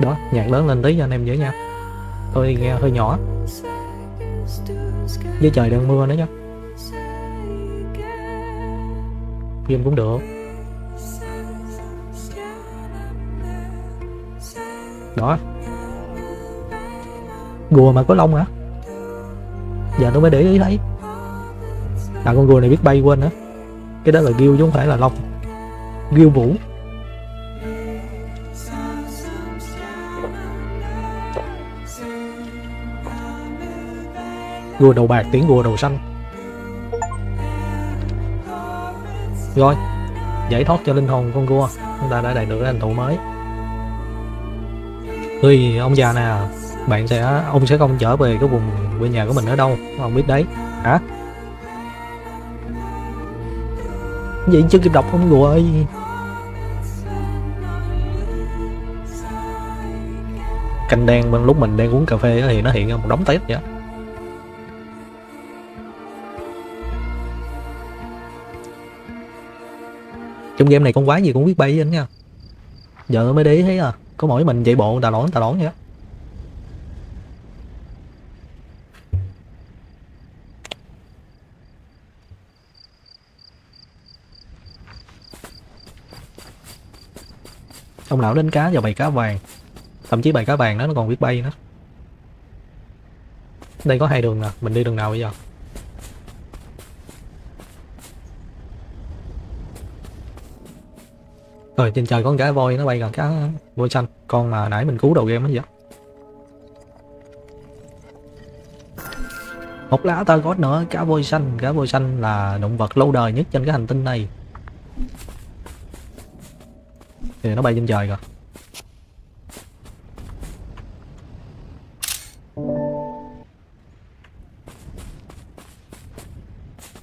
Đó, nhạc lớn lên tí cho anh em dễ nha. Tôi nghe hơi nhỏ. Với trời đang mưa nữa nha. Game cũng được. Đó. Gùa mà có lông hả? Giờ tôi mới để ý thấy. À, con gùa này biết bay quên nữa. Cái đó là ghiêu chứ không phải là lông. Ghiêu vũ. Gùa đầu bạc tiếng gùa đầu xanh. Rồi, giải thoát cho linh hồn con gua. Chúng ta đã đạt được thành tựu mới. Ui, ông già nè, bạn sẽ ông sẽ không trở về cái vùng quê nhà của mình ở đâu, ông biết đấy. Hả? Vậy chứ kịp đọc không gùa ơi. Canh đen bên lúc mình đang uống cà phê thì nó hiện ra một đống tép vậy. Trong game này con quái gì cũng biết bay với anh nha. Giờ mới để ý thấy à. Có mỗi mình chạy bộ tà lỏn tà lỏn vậy. Ông lão đánh cá vào bầy cá vàng. Thậm chí bầy cá vàng đó nó còn biết bay nữa. Đây có hai đường nè. Mình đi đường nào bây giờ? Rồi trên trời có con cá voi, nó bay gần cá voi xanh, con mà nãy mình cứu đầu game ấy vậy. Một lá tơ gót nữa, cá voi xanh. Cá voi xanh là động vật lâu đời nhất trên cái hành tinh này. Thì nó bay trên trời rồi.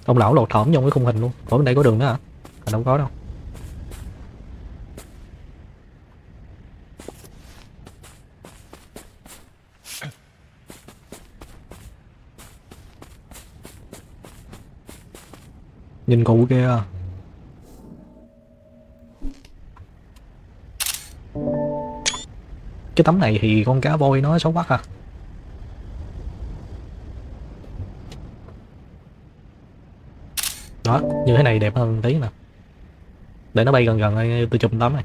Ông lão lột thỏm trong cái khung hình luôn. Ở bên đây có đường đó hả? Mình đâu có đâu. Nhìn cụ kia. Cái tấm này thì con cá voi nó xấu bắt à. Đó, như thế này đẹp hơn tí nè. Để nó bay gần gần đây, tôi chụp tấm này.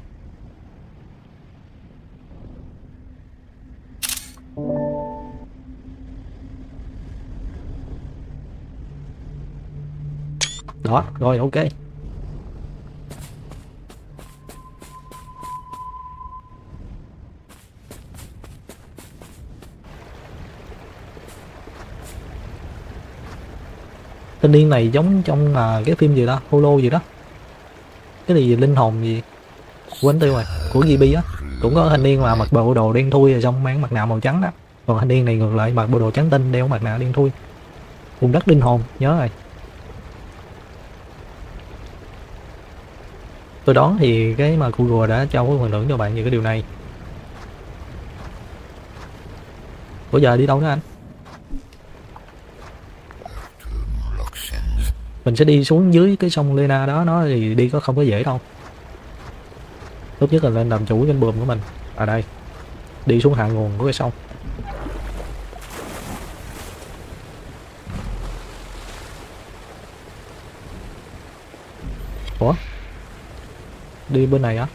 Đó, rồi ok. Thanh niên này giống trong à, cái phim gì đó, Holo gì đó. Cái gì linh hồn gì quên tiêu rồi, của giê bê á. Cũng có thanh niên mà mặc bộ đồ đen thui rồi xong mang mặt nạ màu trắng đó. Còn thanh niên này ngược lại mặc bộ đồ trắng tinh đeo mặt nạ đen thui. Vùng đất linh hồn, nhớ rồi. Tôi đoán thì cái mà cụ gùa đã trao cái phần thưởng cho bạn về cái điều này. Ủa giờ đi đâu nữa anh? Mình sẽ đi xuống dưới cái sông Lena đó, nó thì đi có không có dễ đâu. Tốt nhất là lên làm chủ trên buồm của mình. Ở à đây, đi xuống hạ nguồn của cái sông. Ủa? Đi bên này á?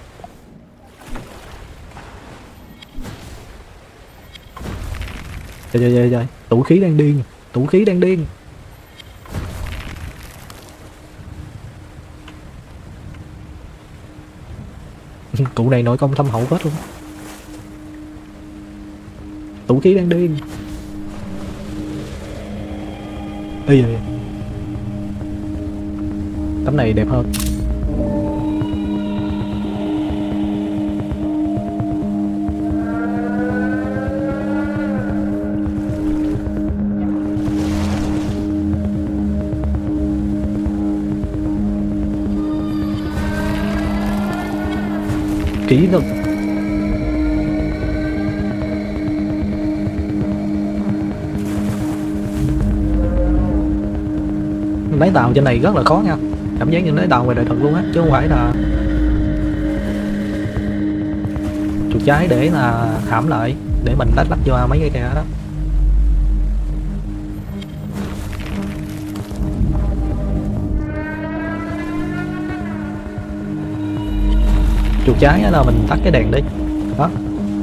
Trời trời trời, tủ khí đang điên, tủ khí đang điên. Cụ này nội công thâm hậu hết luôn. Tủ khí đang điên. Ê, tấm này đẹp hơn. Kỹ năng lái tàu trên này rất là khó nha, cảm giác như lái tàu ngoài đời thật luôn á, chứ không phải là chuột trái để là hãm lại để mình lách lách vô mấy cái kè đó. Chuột trái là mình tắt cái đèn đi đó,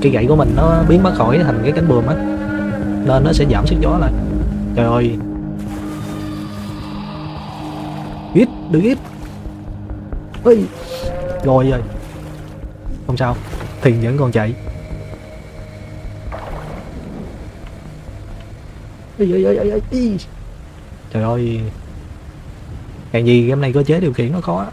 cây gậy của mình nó biến mất khỏi thành cái cánh buồm á, nên nó sẽ giảm sức gió lại. Trời ơi, ít đừng ít. Ui, rồi rồi, không sao, thuyền vẫn còn chạy. Ê, ê, ê, ê, ê. Trời ơi, càng gì game này cơ chế điều khiển nó khó.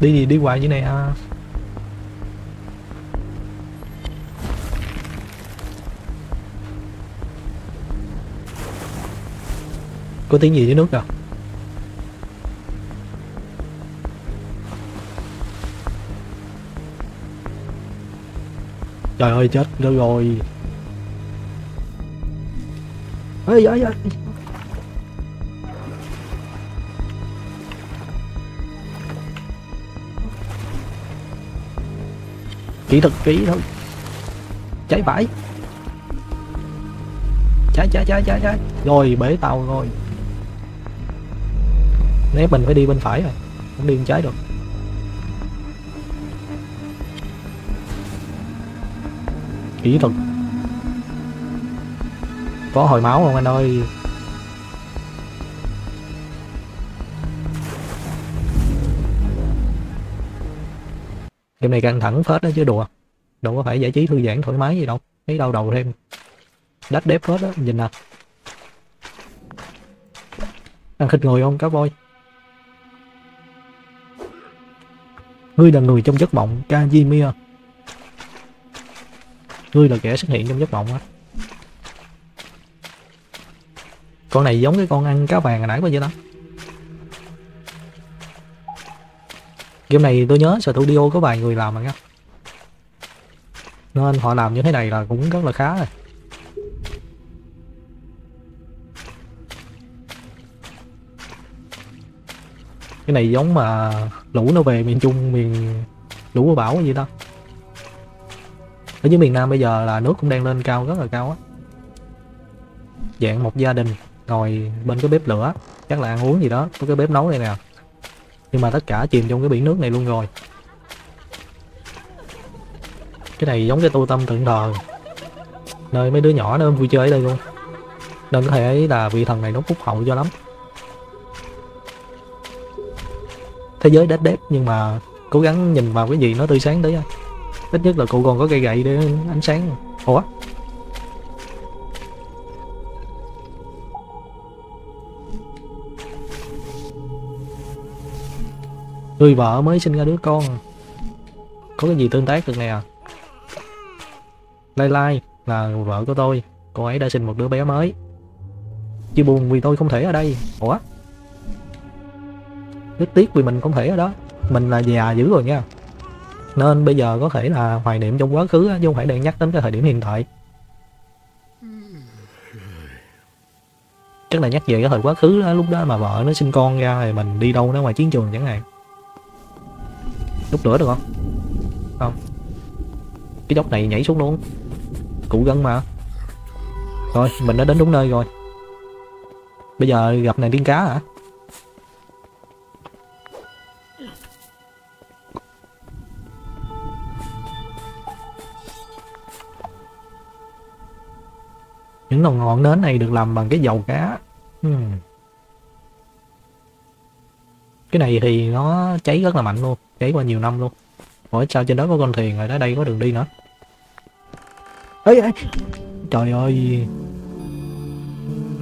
Đi gì đi hoài như này ha. Có tiếng gì dưới nước kìa. Trời ơi chết rồi rồi. Ê giỡn giỡn. Kỹ thuật kỹ thôi. Cháy vải. Cháy cháy cháy cháy cháy. Rồi bể tàu rồi. Nép mình phải đi bên phải rồi, không đi bên trái được. Kỹ thuật. Có hồi máu không anh ơi? Game này căng thẳng phết đó chứ đùa. Đâu có phải giải trí thư giãn thoải mái gì đâu. Thấy đau đầu thêm. Đách đép phết đó, nhìn nè. Ăn khịt người không cá voi? Ngươi là người trong giấc mộng Kazimir. Ngươi là kẻ xuất hiện trong giấc mộng á. Con này giống cái con ăn cá vàng hồi nãy quá vậy đó. Game này tôi nhớ studio có vài người làm rồi nha, nên họ làm như thế này là cũng rất là khá rồi. Cái này giống mà lũ nó về miền Trung, miền lũ mưa bão gì đó. Ở dưới miền Nam bây giờ là nước cũng đang lên cao, rất là cao á. Dạng một gia đình ngồi bên cái bếp lửa, chắc là ăn uống gì đó, có cái bếp nấu đây nè. Nhưng mà tất cả chìm trong cái biển nước này luôn rồi. Cái này giống cái tu tâm tượng thờ, nơi mấy đứa nhỏ nó vui chơi ở đây luôn. Nên có thể là vị thần này nó phúc hậu cho lắm. Thế giới đét đét nhưng mà cố gắng nhìn vào cái gì nó tươi sáng tới. Ít nhất là cụ còn có cây gậy để ánh sáng. Ủa? Người vợ mới sinh ra đứa con. Có cái gì tương tác được nè. Lai Lai là vợ của tôi, cô ấy đã sinh một đứa bé mới. Chia buồn vì tôi không thể ở đây. Ủa? Rất tiếc vì mình không thể ở đó. Mình là già dữ rồi nha. Nên bây giờ có thể là hoài niệm trong quá khứ, chứ không phải đang nhắc đến cái thời điểm hiện tại. Chắc là nhắc về cái thời quá khứ đó, lúc đó mà vợ nó sinh con ra thì mình đi đâu đó ngoài chiến trường chẳng hạn. Lúc nữa được không? Không. Cái dốc này nhảy xuống luôn. Cụ gân mà. Rồi, mình đã đến đúng nơi rồi. Bây giờ gặp nàng tiên cá hả? Những đồng ngọn nến này được làm bằng cái dầu cá. hmm. Cái này thì nó cháy rất là mạnh luôn. Cháy qua nhiều năm luôn. Ủa sao trên đó có con thuyền rồi, tới đây có đường đi nữa. Ê, ê. Trời ơi.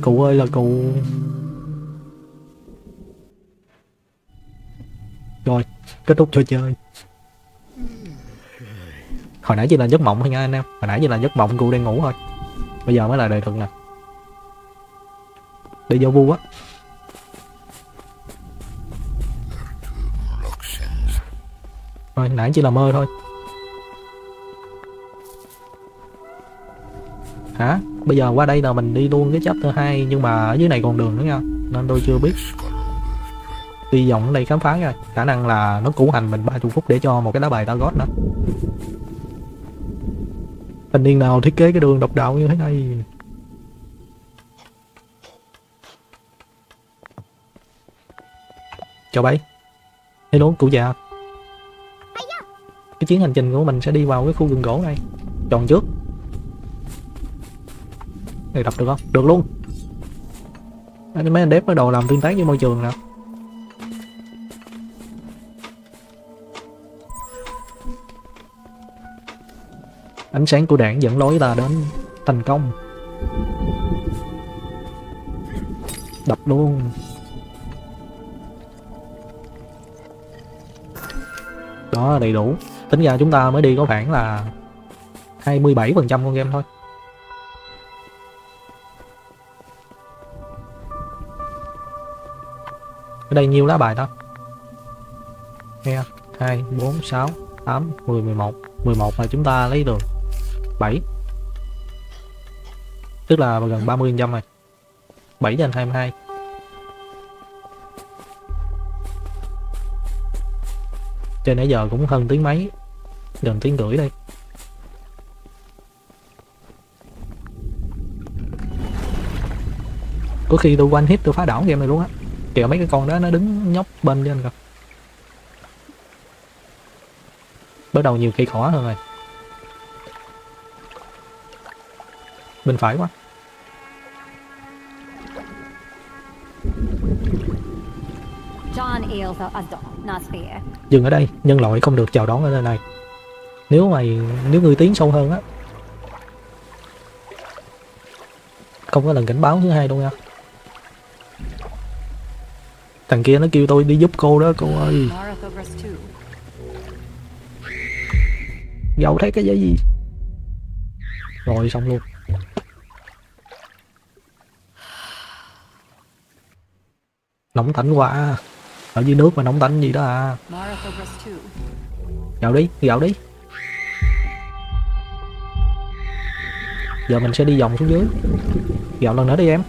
Cụ ơi là cụ. Rồi, kết thúc trò chơi. Hồi nãy chỉ là giấc mộng thôi nha anh em. Hồi nãy chỉ là giấc mộng cụ đang ngủ thôi. Bây giờ mới là đời thực nè. Đi vô vu á. Rồi, nãy chỉ là mơ thôi. Hả? Bây giờ qua đây là mình đi luôn cái chapter hai. Nhưng mà ở dưới này còn đường nữa nha. Nên tôi chưa biết. Đi vòng ở đây khám phá rồi. Khả năng là nó củ hành mình ba mươi phút để cho một cái lá bài tarot nữa. Thanh niên nào thiết kế cái đường độc đạo như thế này. Chào bấy. Hello cụ già. Cái chuyến hành trình của mình sẽ đi vào cái khu rừng gỗ này. Tròn trước. Này đập được không? Được luôn. Mấy anh đếp bắt đầu làm tương tác với môi trường nè. Ánh sáng của đảng dẫn lối ta đến thành công. Đập luôn. Đó, đầy đủ. Tính ra chúng ta mới đi có khoảng là hai mươi bảy phần trăm con game thôi. Ở đây nhiêu lá bài đó? Nghe hai, bốn, sáu, tám, mười, mười một. mười một là chúng ta lấy được bảy. Tức là gần ba mươi phần trăm rồi. bảy trên hai mươi hai. Trên nãy giờ cũng hơn tiếng mấy. Gần tiếng rưỡi đây. Có khi tôi one hit tôi phá đảo game này luôn á. Kìa mấy cái con đó nó đứng nhóc bên trên kìa. Bắt đầu nhiều cây cỏ hơn rồi. Bên phải quá. Dừng ở đây, nhân loại không được chào đón ở nơi này. Nếu mày, nếu ngươi tiến sâu hơn á. Không có lần cảnh báo thứ hai đâu nha. Thằng kia nó kêu tôi đi giúp cô đó, cô ơi. Gậu thấy cái giấy gì. Rồi xong luôn. Nóng tảnh quá. Ở dưới nước mà nóng tảnh gì đó à. Gạo đi, gạo đi. Giờ mình sẽ đi vòng xuống dưới. Gạo lần nữa đi em.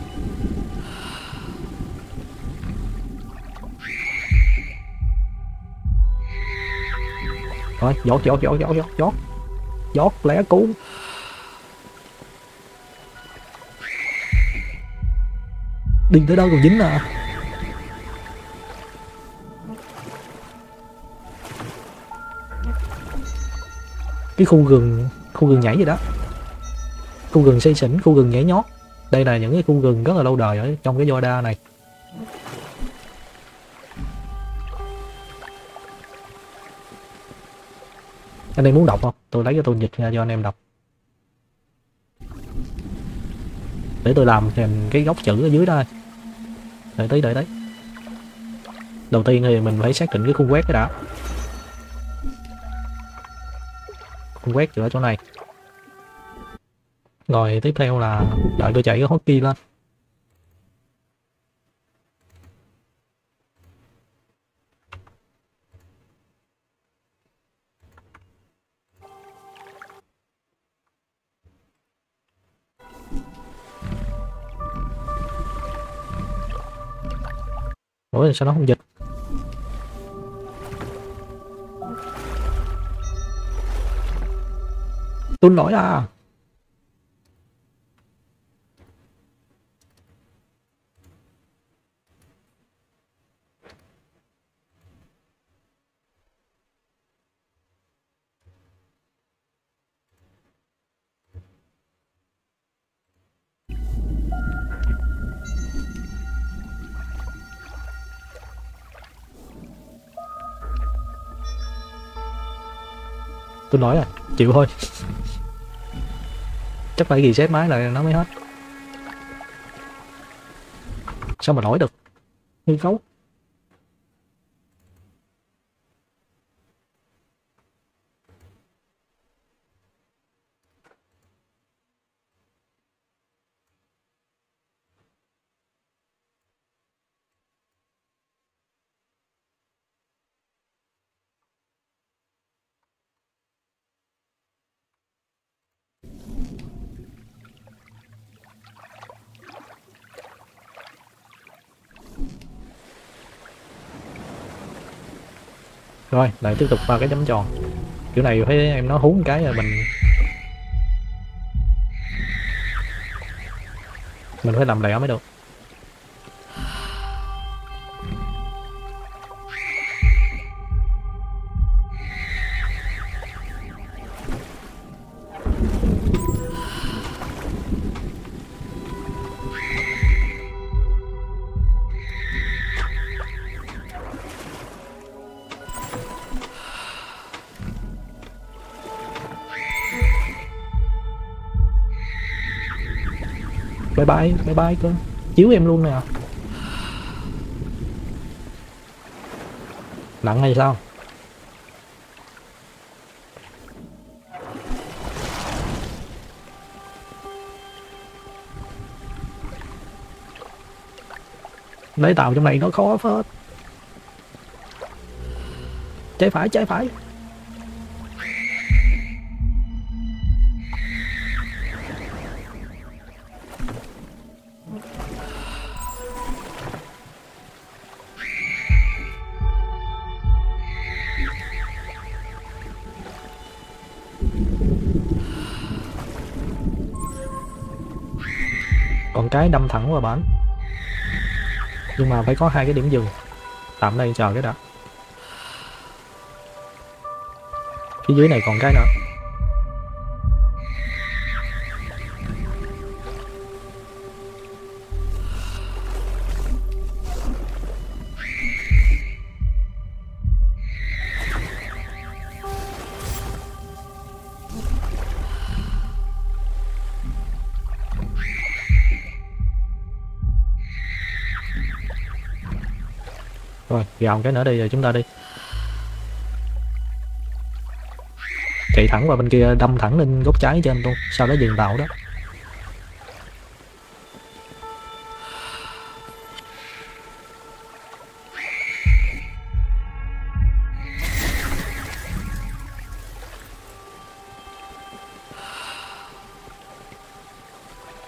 Rồi, dốt, dốt, dốt, dốt, dốt, dốt. Dốt, lẻ cú. Đi tới đâu còn dính à. Cái khu rừng, khu rừng nhảy gì đó. Khu rừng xây xỉn, khu rừng nhảy nhót. Đây là những cái khu rừng rất là lâu đời ở trong cái Yoda này. Anh em muốn đọc không? Tôi lấy cái tôi dịch ra cho anh em đọc. Để tôi làm thành cái góc chữ ở dưới đó. Đợi tới, đợi tới. Đầu tiên thì mình phải xác định cái khu quét cái đã. con quét giữa chỗ này. Rồi tiếp theo là đợi tôi chạy cái hotkey lên. Ủa sao nó không dịch? Tôi lỗi à. Tôi nói là chịu thôi. Chắc phải reset máy lại nó mới hết. Sao mà lỗi được? Hư cấu. Rồi, lại tiếp tục ba cái chấm tròn. Kiểu này thấy em nó hú một cái là mình Mình phải làm lẹo mới được. Bye bye, bye bye cơ. Chiếu em luôn nè. Nặng hay sao? Lấy tàu trong này nó khó phết. Trái phải, trái phải. Cái đâm thẳng vào bến, nhưng mà phải có hai cái điểm dừng. Tạm đây chờ cái đã. Phía dưới này còn cái nữa. Rồi, gào cái nữa đi rồi chúng ta đi. Chạy thẳng qua bên kia, đâm thẳng lên góc trái trên luôn. Sau đó dừng tàu đó.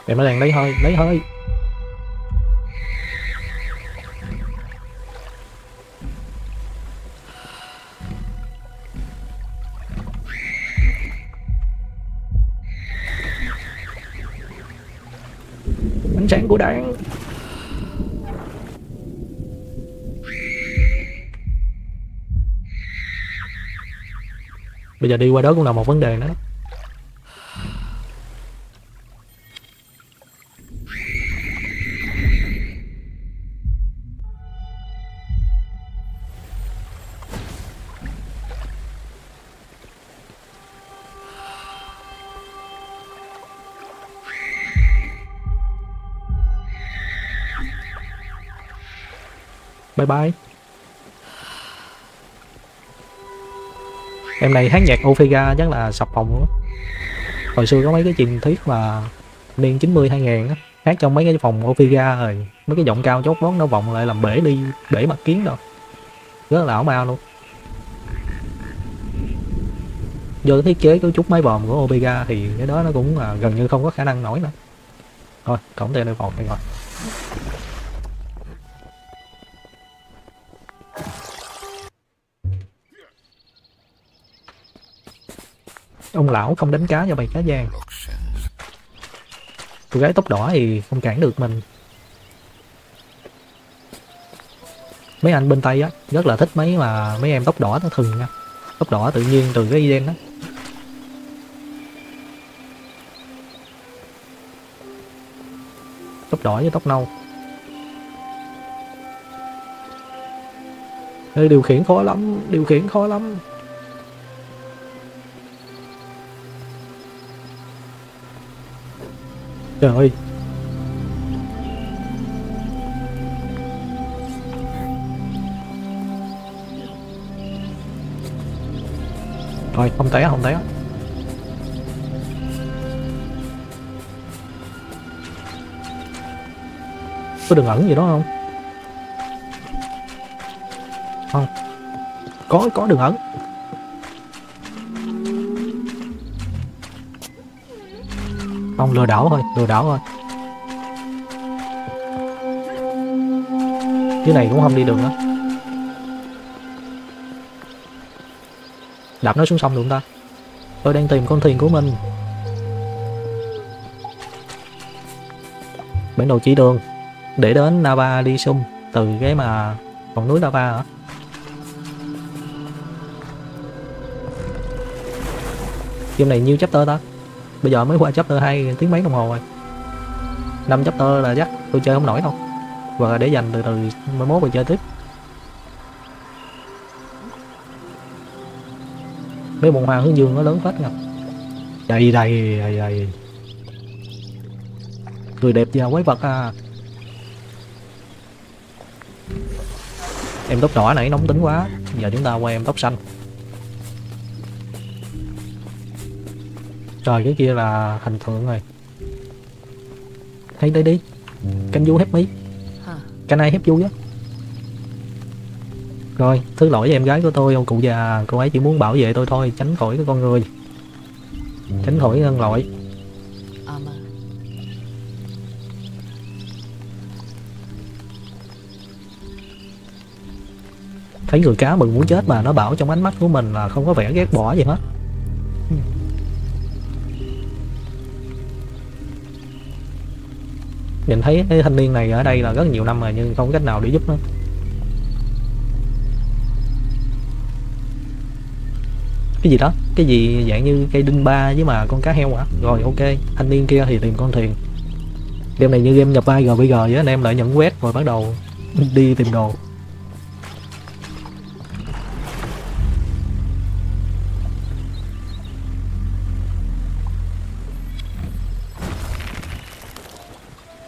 Em mới đang lấy hơi, lấy hơi. Sáng của đảng. Bây giờ đi qua đó cũng là một vấn đề nữa. Bye bye. Em này hát nhạc Ophiga chắc là sập phòng luôn. Hồi xưa có mấy cái truyền thuyết mà niên chín mươi hai nghìn á, hát trong mấy cái phòng Ophiga rồi mấy cái giọng cao chót vót nó vọng lại làm bể đi, bể mặt kiến rồi, rất là ảo ma luôn. Do thiết kế cấu trúc máy bòm của Ophiga thì cái đó nó cũng à, gần như không có khả năng nổi nữa. Thôi cổng tên nơi phòng đây rồi. Ông lão không đánh cá cho bầy cá vàng. Cô gái tóc đỏ thì không cản được mình. Mấy anh bên Tây á rất là thích mấy mà mấy em tóc đỏ nó thường nha, tóc đỏ tự nhiên từ cái gen đó. Tóc đỏ với tóc nâu. Ê, điều khiển khó lắm, điều khiển khó lắm. Trời ơi. Rồi không té, không té. Có đường ẩn gì đó không? Không. Có có đường ẩn. Không, lừa đảo thôi, lừa đảo thôi. Cái này cũng không đi được nữa. Đạp nó xuống sông được không ta? Tôi đang tìm con thuyền của mình. Bản đồ chỉ đường để đến Nava đi sung từ cái mà còn núi Nava hả? Game này nhiêu chapter ta? Bây giờ mới qua chapter hai tiếng mấy đồng hồ rồi. Năm chapter là chắc tôi chơi không nổi đâu. Và để dành từ từ mai mốt rồi chơi tiếp. Mấy bồn hoa hướng dương nó lớn phết nha. Đây đây đây đây. Người đẹp và quái vật à. Em tóc đỏ nãy nóng tính quá. Giờ chúng ta qua em tóc xanh. Trời, cái kia là hình tượng rồi. Thấy đây đi. Can you help me? Can I help you á? Rồi, thứ lỗi với em gái của tôi, ông cụ già, cô ấy chỉ muốn bảo vệ tôi thôi, tránh khỏi cái con người, tránh khỏi nhân loại. Thấy người cá mừng muốn chết mà nó bảo trong ánh mắt của mình là không có vẻ ghét bỏ gì hết. Nhìn thấy cái thanh niên này ở đây là rất nhiều năm rồi nhưng không cách nào để giúp nữa. Cái gì đó, cái gì dạng như cây đinh ba với mà con cá heo hả? Rồi ok, thanh niên kia thì tìm con thuyền. Game này như game nhập vai rờ pê giê vậy, anh em lại nhận quét rồi bắt đầu đi tìm đồ.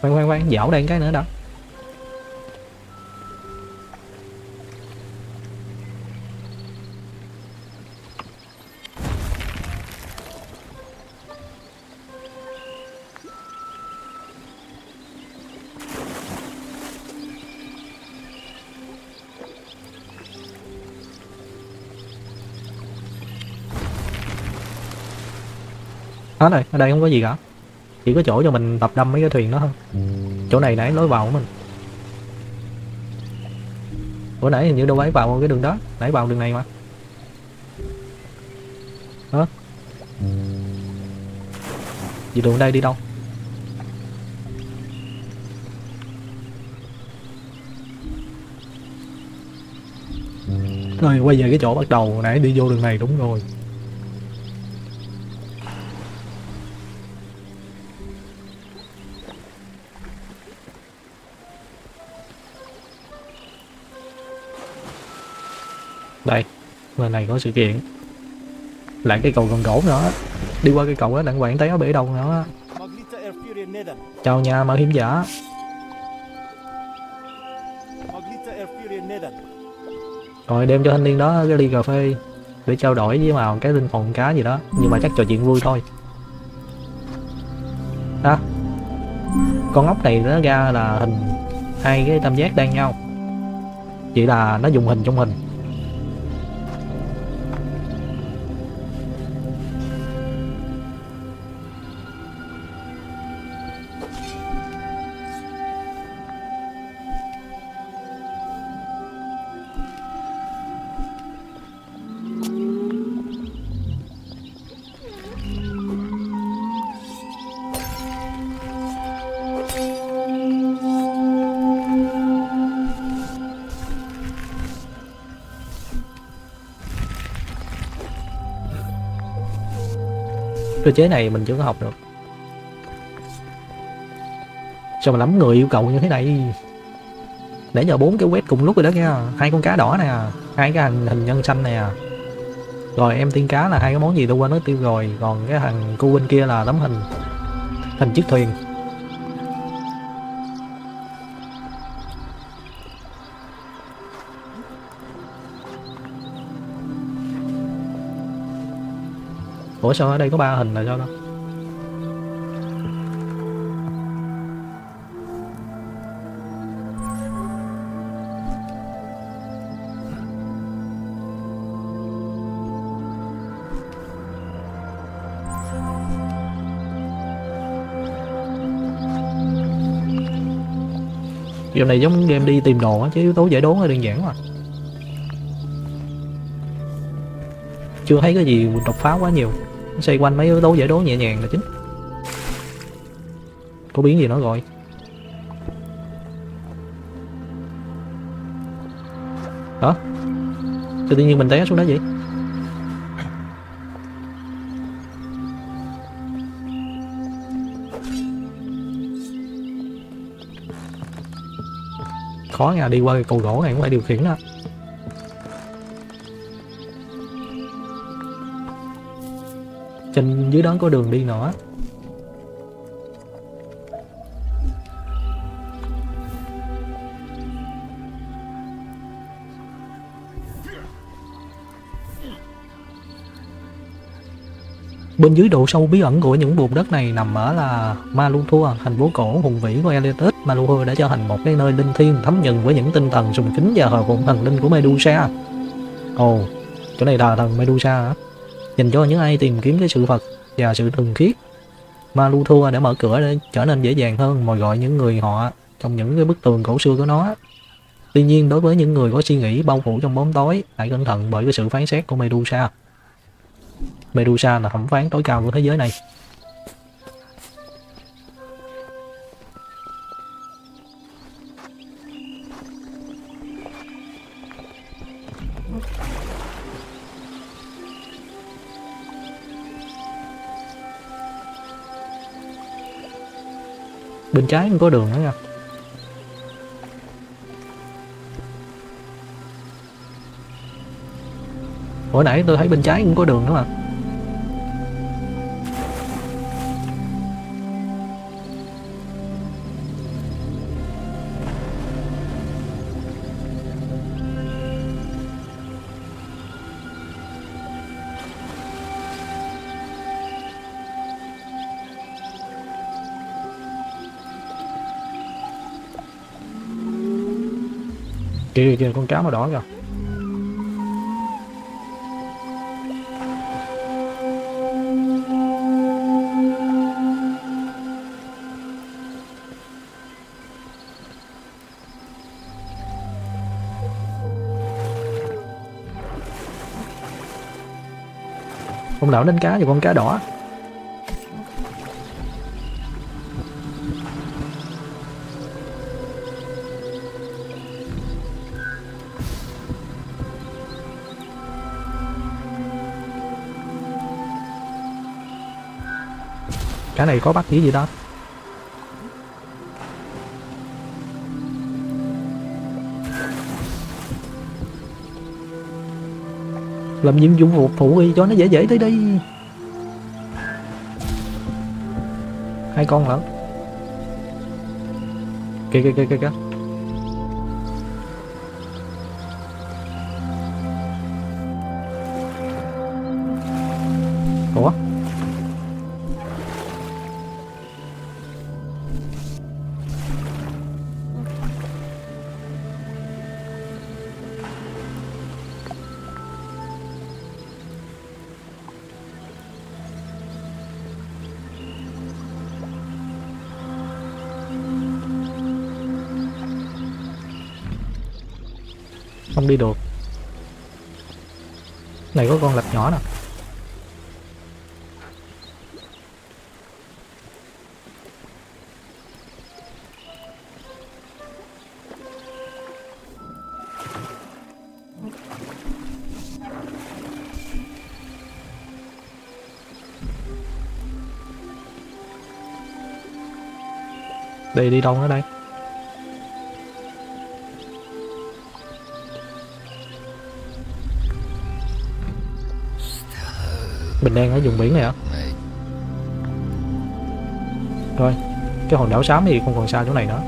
Khoan khoan khoan, dạo đây cái nữa đó. Hết rồi, ở đây không có gì cả. Chỉ có chỗ cho mình tập đâm mấy cái thuyền đó thôi. Chỗ này nãy lối vào của mình. Bữa nãy hình như đâu ấy vào cái đường đó. Nãy vào đường này mà. Hả? Vì đường đây đi đâu? Rồi quay về cái chỗ bắt đầu. Nãy đi vô đường này đúng rồi. Đây, bên này có sự kiện. Lại cây cầu gần gỗ nữa. Đi qua cây cầu á, đặng quảng té bể đầu nữa. Chào nhà mạo hiểm giả. Rồi đem cho thanh niên đó cái ly cà phê. để trao đổi với vào cái linh hồn cá gì đó, nhưng mà chắc trò chuyện vui thôi. Đó, con ốc này nó ra là hình hai cái tam giác đan nhau, chỉ là nó dùng hình trong hình. Cơ chế này mình chưa có học được. Sao mà lắm người yêu cầu như thế này. Nãy giờ bốn cái web cùng lúc rồi đó nha. Hai con cá đỏ nè, hai cái hình, hình nhân xanh nè. Rồi em tiên cá là hai cái món gì tôi quên nói tiêu rồi. Còn cái thằng cô bên kia là tấm hình, hình chiếc thuyền. Ủa sao ở đây có ba hình là sao đâu? Game này giống game đi tìm đồ á, chứ yếu tố giải đố là đơn giản mà. Chưa thấy cái gì đột phá quá nhiều, xoay quanh mấy yếu tố giải đố nhẹ nhàng là chính. Có biến gì nữa rồi. Hả? Sao tự nhiên mình té xuống đó vậy? Khó nha, đi qua cái cầu gỗ này cũng phải điều khiển đó. Trên dưới đó có đường đi nữa. Bên dưới độ sâu bí ẩn của những bùn đất này nằm ở là Malu Thua, thành phố cổ hùng vĩ của Atlantis. Malu Thua đã trở thành một cái nơi linh thiêng thấm nhuần với những tinh thần sùng kính và thờ phụng thần linh của Medusa. Ồ, chỗ này là thần Medusa hả? Dành cho những ai tìm kiếm cái sự Phật và sự thuần khiết. Malu Thua đã mở cửa để trở nên dễ dàng hơn mời gọi những người họ trong những cái bức tường cổ xưa của nó. Tuy nhiên đối với những người có suy nghĩ bao phủ trong bóng tối, hãy cẩn thận bởi cái sự phán xét của Medusa. Medusa là thẩm phán tối cao của thế giới này. Bên trái cũng có đường nữa nha. Hồi nãy tôi thấy bên trái cũng có đường nữa mà. Kìa kìa con cá màu đỏ kìa. Ông lão đánh cá và con cá đỏ. Cái này có bắt gì gì đó. Làm nhiệm vụ phục vụ đi cho nó dễ dễ tới đi. Hai con lận. Kìa kìa kìa kìa kìa. Ủa? Không đi được. Này có con lạch nhỏ nè. Đây đi đâu nữa đây? Mình đang ở vùng biển này hả? Thôi, cái hòn đảo xám thì không còn xa chỗ này nữa.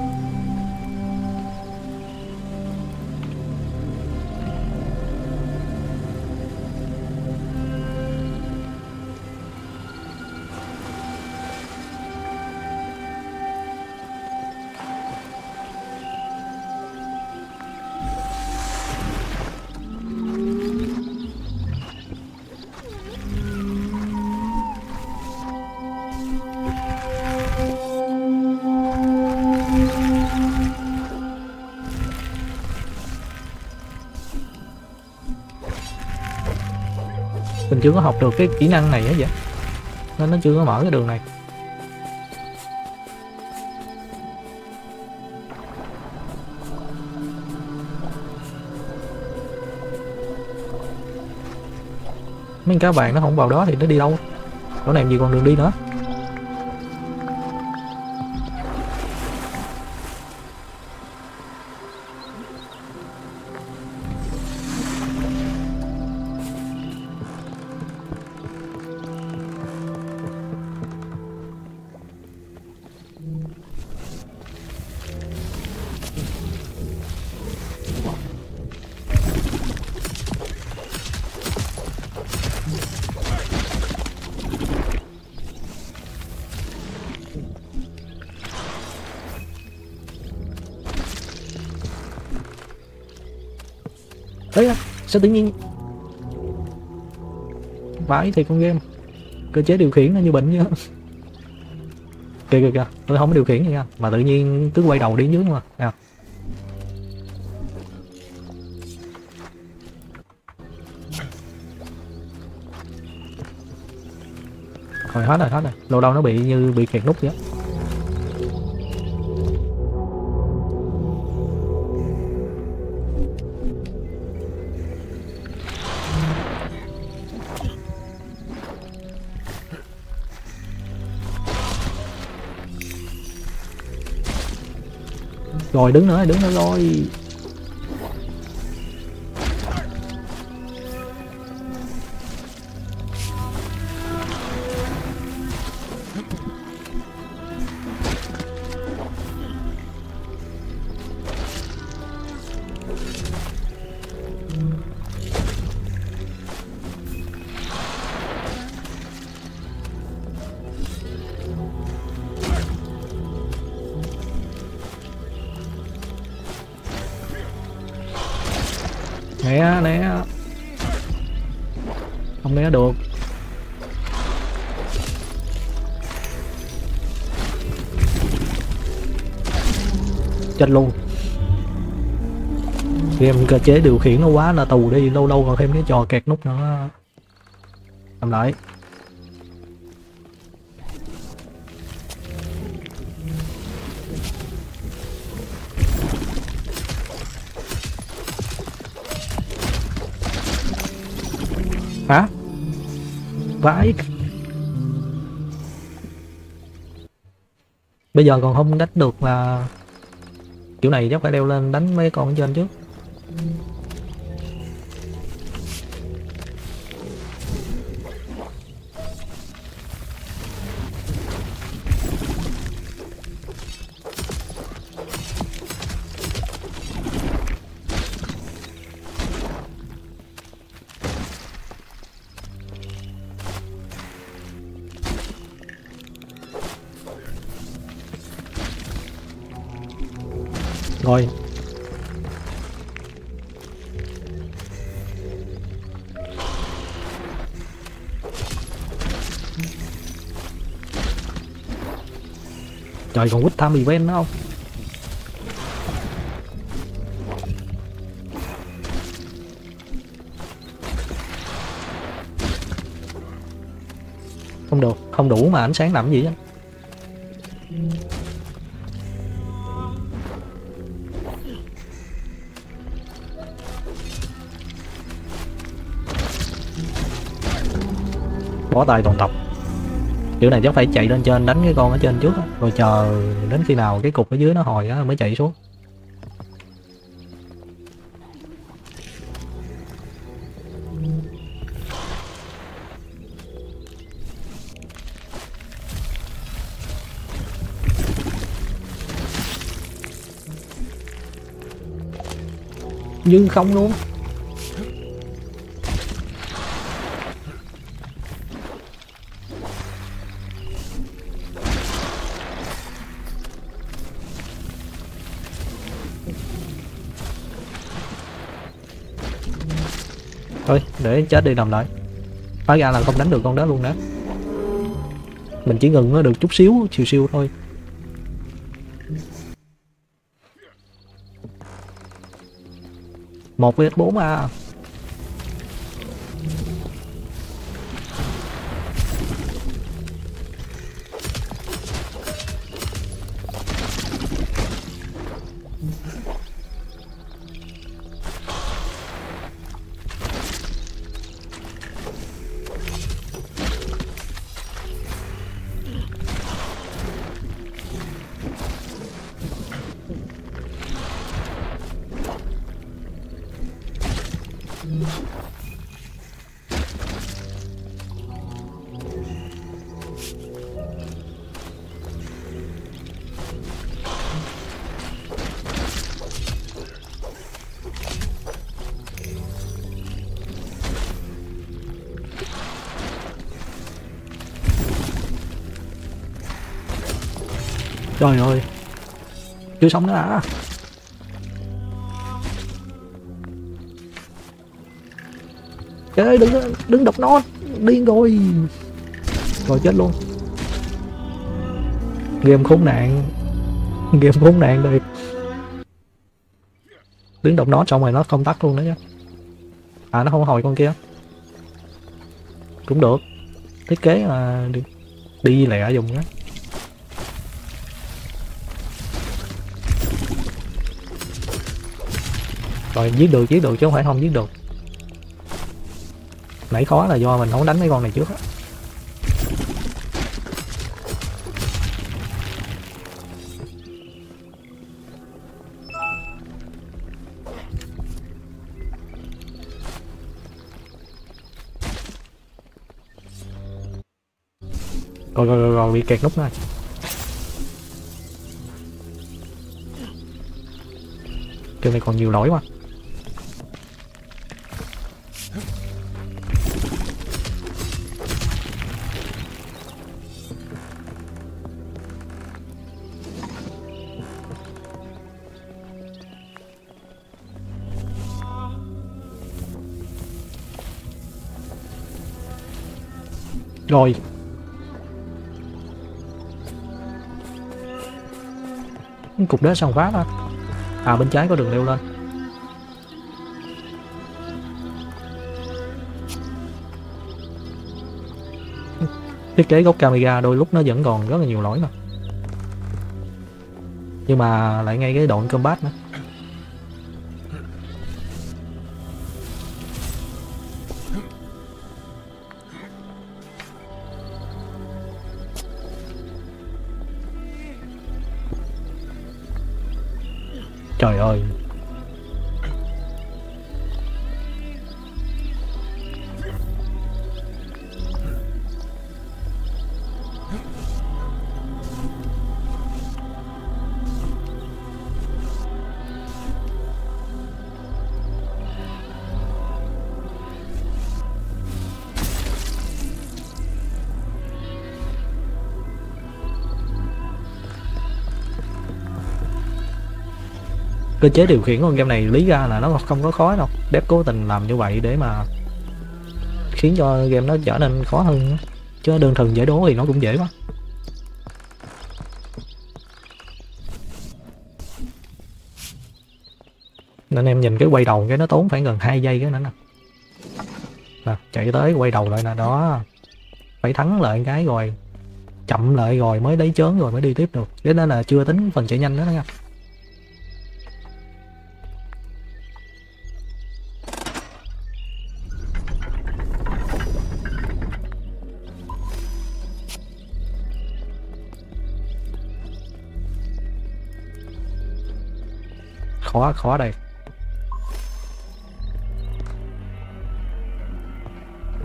Mình chưa có học được cái kỹ năng này hết vậy, nên nó chưa có mở cái đường này. Mấy cá vàng nó không vào đó thì nó đi đâu? Chỗ này làm gì còn đường đi nữa. Sao tự nhiên vãi thì con game cơ chế điều khiển nó như bệnh vậy. Kìa kìa kìa, tôi không có điều khiển gì nha, mà tự nhiên cứ quay đầu đi dưới mà nào. Rồi hết rồi hết rồi, lâu lâu nó bị như bị kẹt nút vậy. Rồi đứng nữa, đứng nữa rồi. Né, né. Không né được. Chết luôn. Game cơ chế điều khiển nó quá là tù đi, lâu lâu còn thêm cái trò kẹt nút nữa. Làm lại. Hả? Vãi. Bây giờ còn không đánh được là kiểu này chắc phải leo lên đánh mấy con trên trước. Rồi. Trời, còn quýt tham event nữa không? Không được, không đủ mà ánh sáng làm gì vậy? Bó tay toàn tập. Kiểu này chắc phải chạy lên trên đánh cái con ở trên trước đó, rồi chờ đến khi nào cái cục ở dưới nó hồi đó, mới chạy xuống. Nhưng không luôn. Thôi để chết đi nằm lại. Hóa ra là không đánh được con đó luôn đó. Mình chỉ ngừng nó được chút xíu siêu siêu thôi. một vs bốn à. Trời ơi, chưa xong nữa à. Trời ơi, đừng, đừng đọc nó, điên rồi. Rồi chết luôn. Game khốn nạn. Game khốn nạn đây. Đứng đọc nó xong rồi nó không tắt luôn đó chứ. À, nó không hồi con kia. Cũng được. Thiết kế mà đi, đi lẹ dùng á. Rồi giết được, giết được chứ không phải không giết được. Nãy khó là do mình không đánh mấy con này trước á. Rồi, rồi, rồi, rồi bị kẹt nút này. Trường này còn nhiều lỗi quá. Rồi. Cục đá sao phá ta? À, bên trái có đường leo lên. Thiết kế góc camera đôi lúc nó vẫn còn rất là nhiều lỗi mà. Nhưng mà lại ngay cái đoạn combat nữa. Trời ơi. cơ chế điều khiển con game này lý ra là nó không có khó đâu. Dev cố tình làm như vậy để mà khiến cho game nó trở nên khó hơn, chứ đơn thuần dễ đố thì nó cũng dễ quá. Nên em nhìn cái quay đầu cái nó tốn phải gần hai giây cái nữa nè. Nè, chạy tới quay đầu lại nè, đó. Phải thắng lại cái rồi, chậm lại rồi mới lấy chớn rồi mới đi tiếp được. Thế nên là chưa tính phần chạy nhanh nữa nha. Khó, khó đây.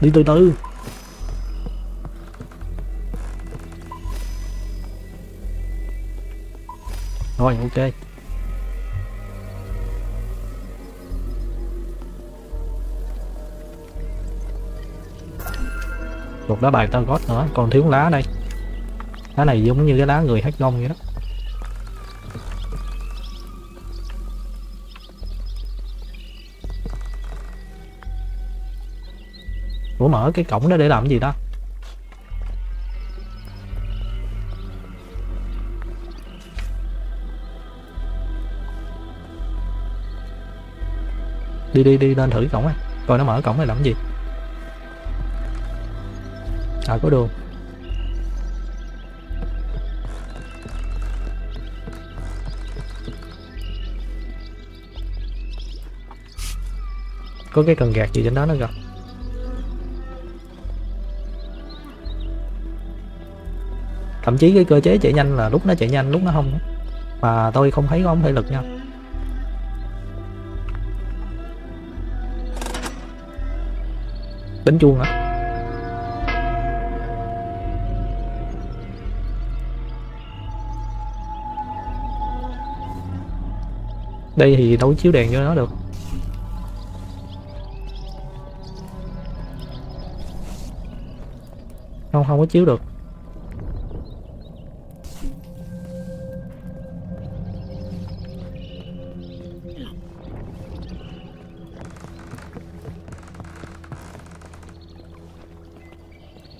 Đi từ từ. Rồi, ok. Một lá bài tarot nữa, còn thiếu lá đây. Lá này giống như cái lá người hát gông vậy đó. Ủa mở cái cổng đó để làm cái gì đó? Đi đi đi lên thử cổng ấy, coi nó mở cổng này làm cái gì. À có đường. Có cái cần gạt gì trên đó nữa kìa. Thậm chí cái cơ chế chạy nhanh là lúc nó chạy nhanh lúc nó không, mà tôi không thấy có ống thể lực nha. Đánh chuông hả? Đây thì đâu chiếu đèn cho nó được. Không, không có chiếu được.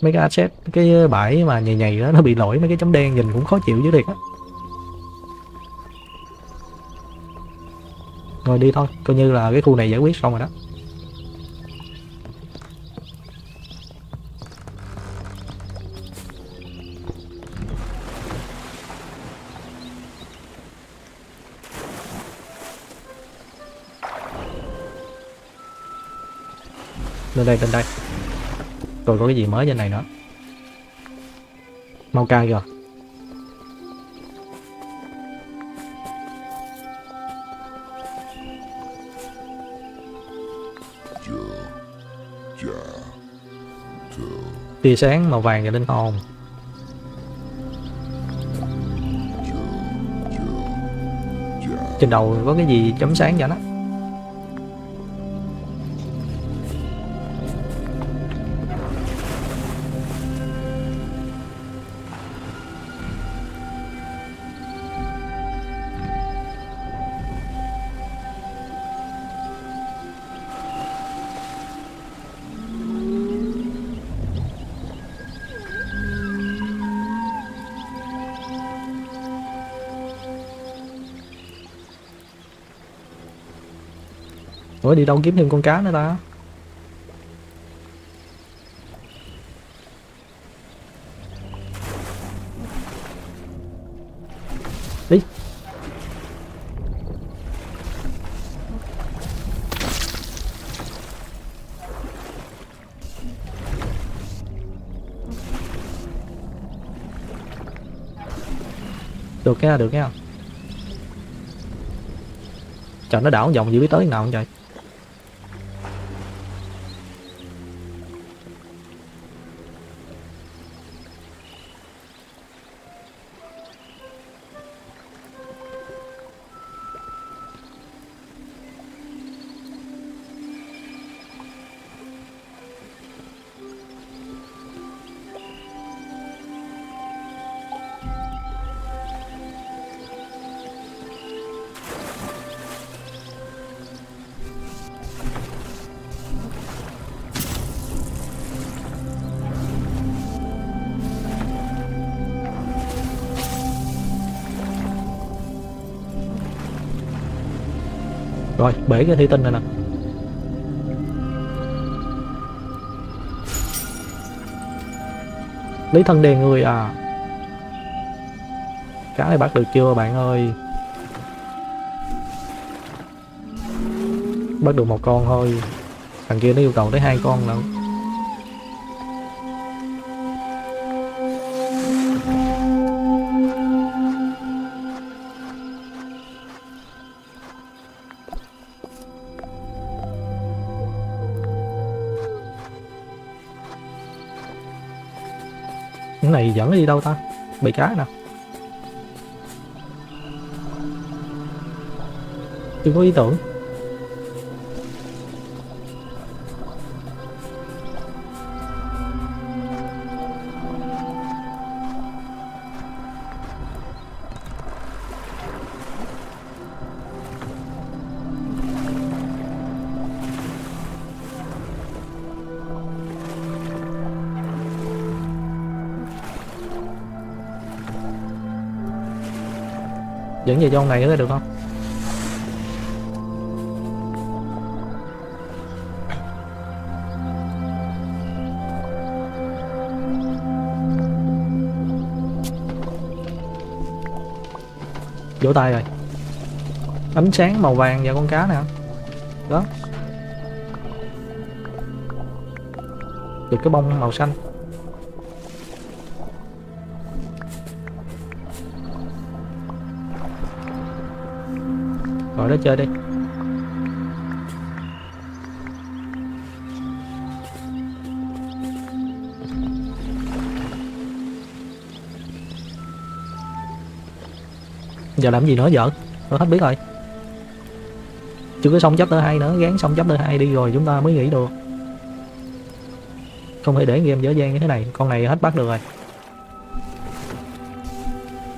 Mấy cái asset, cái bãi mà nhầy nhầy đó nó bị lỗi mấy cái chấm đen nhìn cũng khó chịu chứ thiệt á. Rồi đi thôi, coi như là cái khu này giải quyết xong rồi đó. Lên đây, lên đây. Rồi có cái gì mới trên này nữa. Mau cai rồi. Tia sáng màu vàng và linh hồn. Trên đầu có cái gì chấm sáng vậy đó. Ủa đi đâu kiếm thêm con cá nữa ta? Đi. Được nha, được nha. Trời nó đảo vòng dữ biết tới nào không trời. Rồi, bể cái thủy tinh này nè. Lấy thân đèn người à. Cá này bắt được chưa bạn ơi? Bắt được một con thôi. Thằng kia nó yêu cầu tới hai con nữa. Cái này dẫn nó đi đâu ta? Bầy cá nè. Chưa có ý tưởng. Dẫn về con này nữa được không? Vỗ tay rồi. Ánh sáng màu vàng và con cá nè. Đó. Được cái bông màu xanh. Rồi nó chơi đi. Giờ làm gì nữa vợ? Tôi hết biết rồi. Chưa có xong chapter hai nữa, gán xong chapter hai đi rồi chúng ta mới nghĩ được. Không thể để game dở dang như thế này, con này hết bắt được rồi.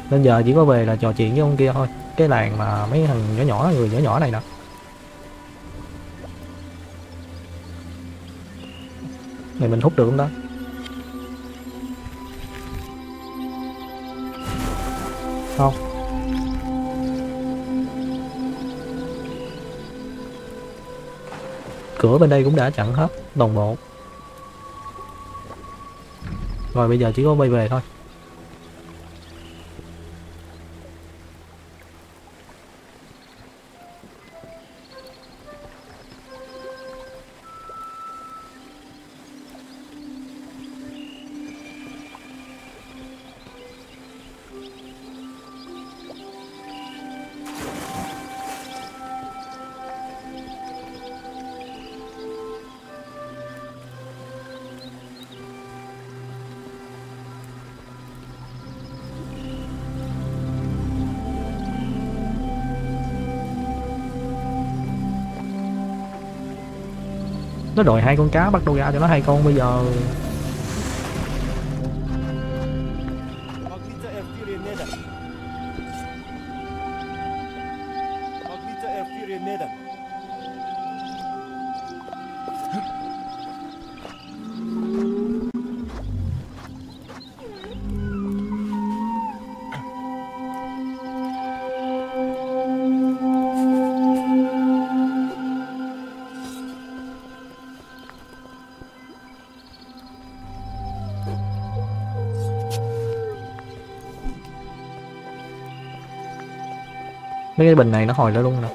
Nên giờ chỉ có về là trò chuyện với ông kia thôi. Cái làng mà mấy thằng nhỏ nhỏ, người nhỏ nhỏ này nè. Này mình hút được không đó? Không. Cửa bên đây cũng đã chặn hết, đồng bộ. Rồi bây giờ chỉ có bay về thôi. Nó đòi hai con cá, bắt đầu ra cho nó hai con bây giờ. Mấy cái bình này nó hồi ra luôn nè.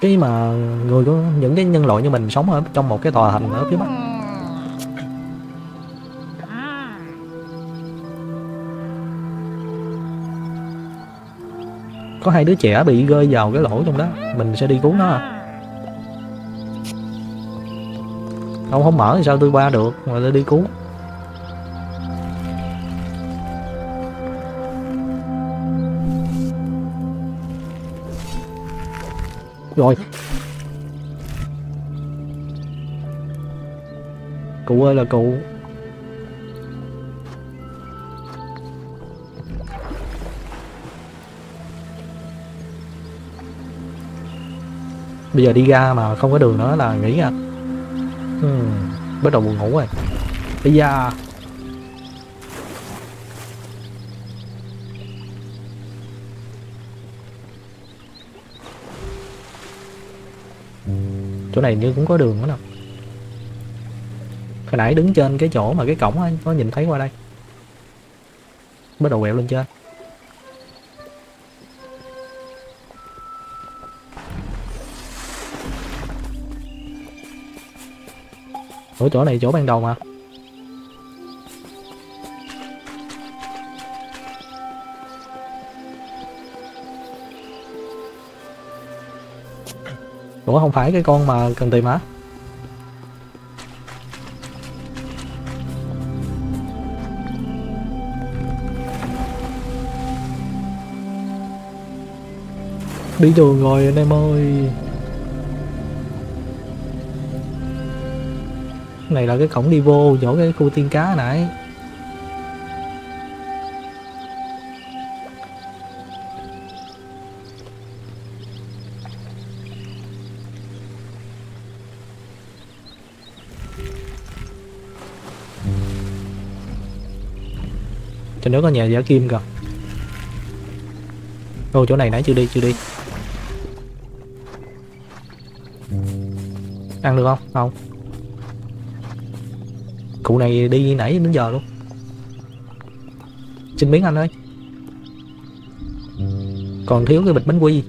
Cái mà người của những cái nhân loại như mình sống ở trong một cái tòa thành ở phía bắc. Có hai đứa trẻ bị rơi vào cái lỗ trong đó. Mình sẽ đi cứu nó à? Không, không mở thì sao tôi qua được. Mà tôi đi cứu. Rồi. Cụ ơi là cụ. Bây giờ đi ra mà không có đường nữa là nghỉ à. uhm, Bắt đầu buồn ngủ rồi. Bây giờ chỗ này như cũng có đường nữa nè. Hồi nãy đứng trên cái chỗ mà cái cổng á, có nhìn thấy qua đây. Bắt đầu quẹo lên trên. Ủa chỗ này chỗ ban đầu mà. Ủa không phải cái con mà cần tìm hả? Đi đường rồi anh em ơi. Này là cái cổng đi vô chỗ cái khu tiên cá nãy. Trên đó có nhà giả kim kìa. Ô chỗ này nãy chưa đi chưa đi. Ăn được không? Không. Cụ này đi nãy đến giờ luôn. Xin miếng anh ơi. Còn thiếu cái bịch bánh quy.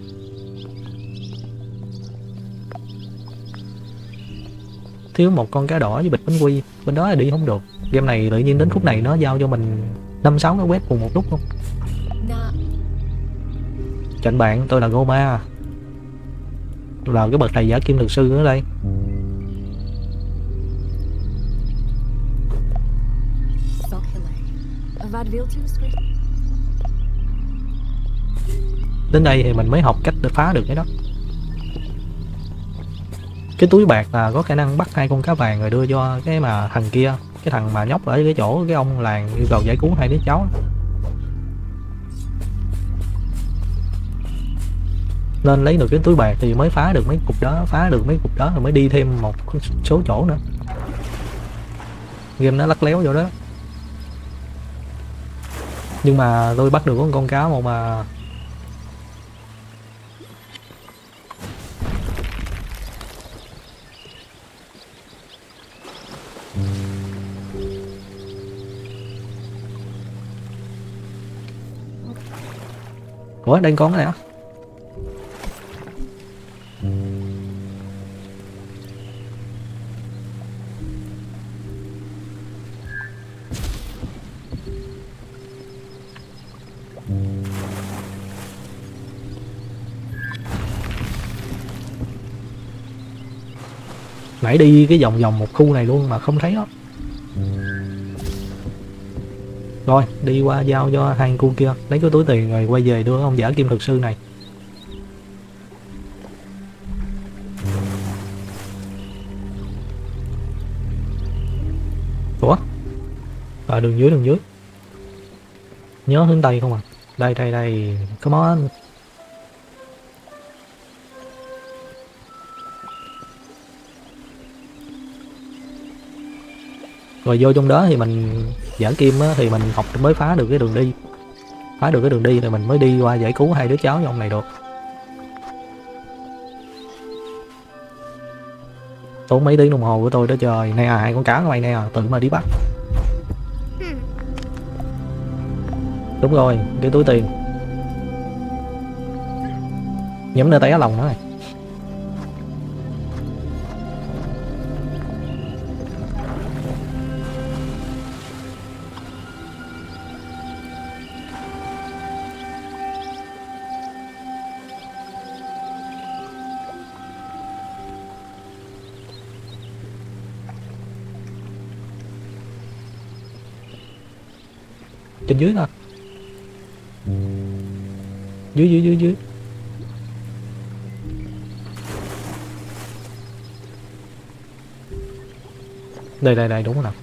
Thiếu một con cá đỏ với bịch bánh quy. Bên đó là đi không được. Game này tự nhiên đến khúc này nó giao cho mình năm sáu cái quét cùng một lúc luôn. Chạnh bạn, tôi là Goma. Tôi là cái bậc thầy giả kim thực sư ở đây. Đến đây thì mình mới học cách để phá được cái đó. Cái túi bạc là có khả năng bắt hai con cá vàng rồi đưa cho cái mà thằng kia, cái thằng mà nhóc ở cái chỗ cái ông làng yêu cầu giải cứu hai đứa cháu. Nên lấy được cái túi bạc thì mới phá được mấy cục đó, phá được mấy cục đó rồi mới đi thêm một số chỗ nữa. Game nó lắc léo vô đó. Nhưng mà tôi bắt được con con cá màu mà. Ủa đang con cái này hả? Nãy đi cái vòng vòng một khu này luôn mà không thấy đó. Rồi đi qua giao cho hai khu kia, lấy cái túi tiền rồi quay về đưa ông giả kim thực sư này. Ủa à, đường dưới đường dưới nhớ hướng tây không à? Đây đây đây, come on. Rồi vô trong đó thì mình giả kim á, thì mình học mới phá được cái đường đi. Phá được cái đường đi thì mình mới đi qua giải cứu hai đứa cháu trong này được. Tốn mấy tiếng đồng hồ của tôi đó trời. Nè à, hai con cá của mày nè à, tự mà đi bắt. Đúng rồi, cái túi tiền. Nhắm nơi té lòng nữa này. Trên dưới thôi. Dưới dưới dưới dưới. Đây đây đây, đúng rồi nào.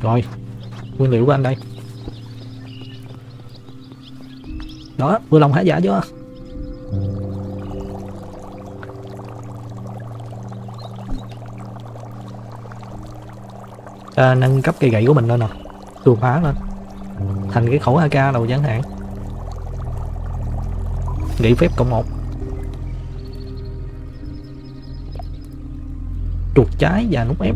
Rồi nguyên liệu của anh đây. Đó vừa lòng hả giả chứ. à, nâng cấp cây gậy của mình lên nè, cường hóa lên thành cái khẩu a ca đầu chẳng hạn, gậy phép cộng một, chuột trái và nút ép.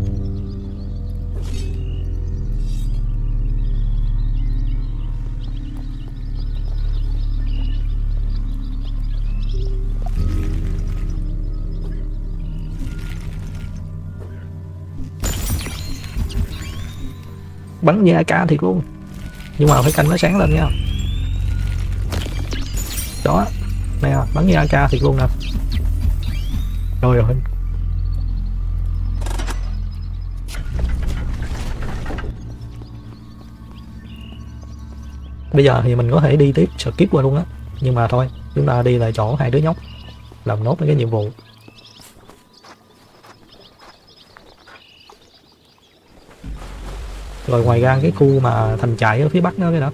Bắn như a ca thiệt luôn, nhưng mà phải canh nó sáng lên nha. Đó nè, bắn như a ca thiệt luôn nè. Rồi rồi bây giờ thì mình có thể đi tiếp skip qua luôn á, nhưng mà thôi chúng ta đi lại chỗ hai đứa nhóc làm nốt mấy cái nhiệm vụ. Rồi ngoài ra cái khu mà thành trại ở phía bắc nữa, cái đó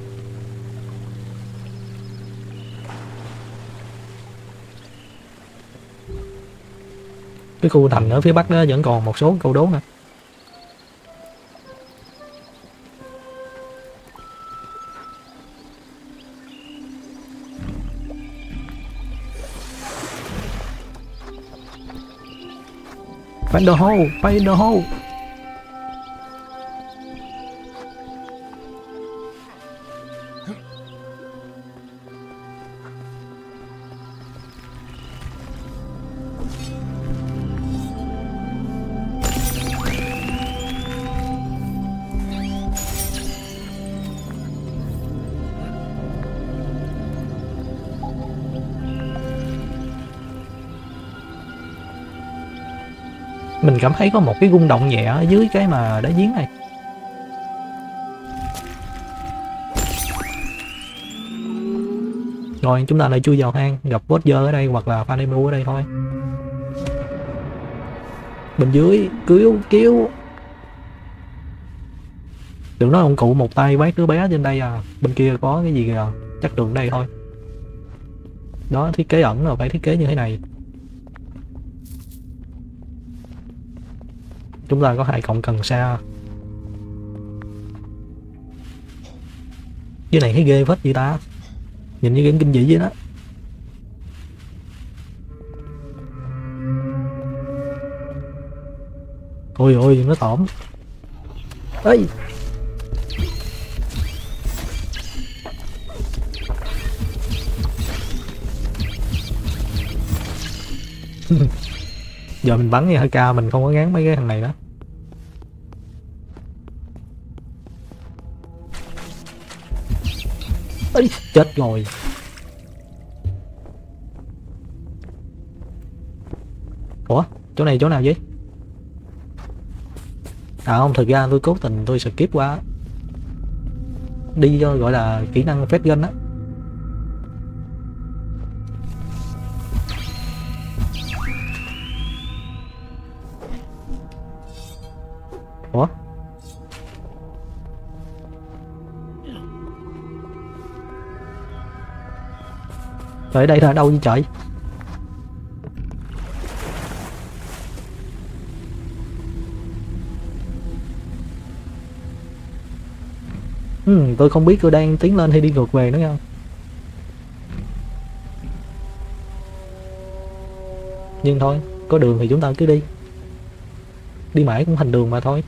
cái khu thành ở phía bắc đó vẫn còn một số câu đố nữa. Find the hole, find the hole. Mình cảm thấy có một cái rung động nhẹ ở dưới cái mà đá giếng này. Rồi chúng ta lại chui vào hang, gặp Roger ở đây hoặc là Fanemu ở đây thôi. Bên dưới, cứu, cứu. Đừng nói ông cụ một tay vác đứa bé trên đây à, bên kia có cái gì kìa, chắc đường đây thôi. Đó, thiết kế ẩn là phải thiết kế như thế này. Chúng ta có hai cọng cần sa. Cái này thấy ghê phết gì ta, nhìn như game kinh dị vậy đó. Ôi ôi nó tỏm. Ê giờ mình bắn nha ca, mình không có ngán mấy cái thằng này đó. Ê, chết rồi. Ủa chỗ này chỗ nào vậy? À không, thực ra tôi cố tình tôi skip qua đi cho gọi là kỹ năng phép game á. Ủa? Trời, đây là đâu vậy trời? Ừ, tôi không biết tôi đang tiến lên hay đi ngược về nữa nha. Nhưng thôi, có đường thì chúng ta cứ đi. Đi mãi cũng thành đường mà thôi.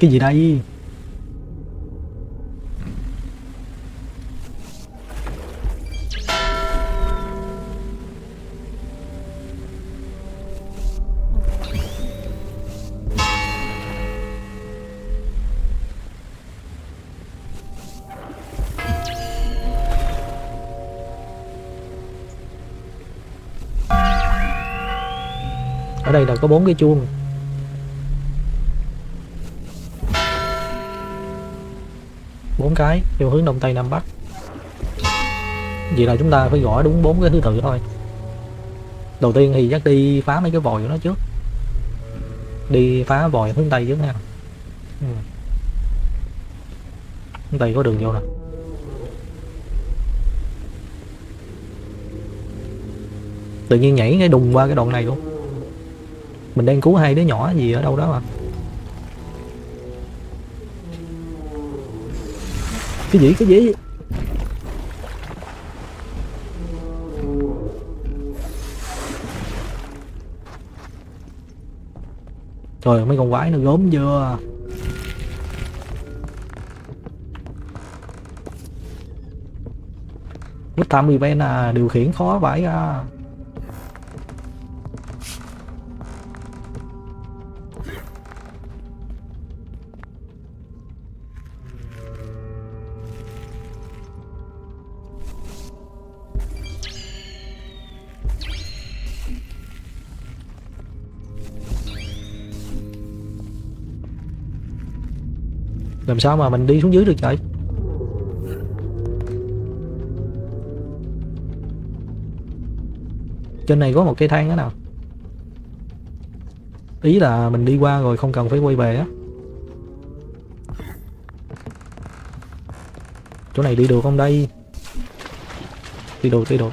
Cái gì đây? Ở đây là có bốn cái chuông. Bốn cái theo hướng đông tây nam bắc. Vậy là chúng ta phải gõ đúng bốn cái thứ tự thôi. Đầu tiên thì chắc đi phá mấy cái vòi của nó trước. Đi phá vòi hướng tây trước nha. Ừ. Hướng tây có đường vô nè. Tự nhiên nhảy cái đùng qua cái đoạn này luôn. Mình đang cứu hai đứa nhỏ gì ở đâu đó mà. Cái gì cái gì rồi, mấy con quái nó gớm chưa. Quýt thăm event à, điều khiển khó vãi ra. Làm sao mà mình đi xuống dưới được trời. Trên này có một cây thang đó nào. Ý là mình đi qua rồi không cần phải quay về á. Chỗ này đi được không đây? Đi được, đi được.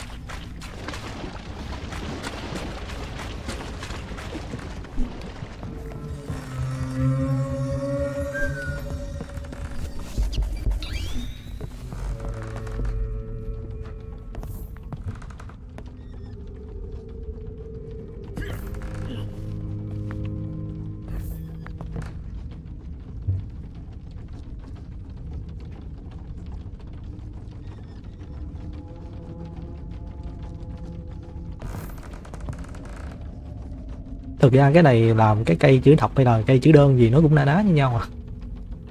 Thực ra cái này làm cái cây chữ thập hay là cây chữ đơn gì nó cũng na ná như nhau à.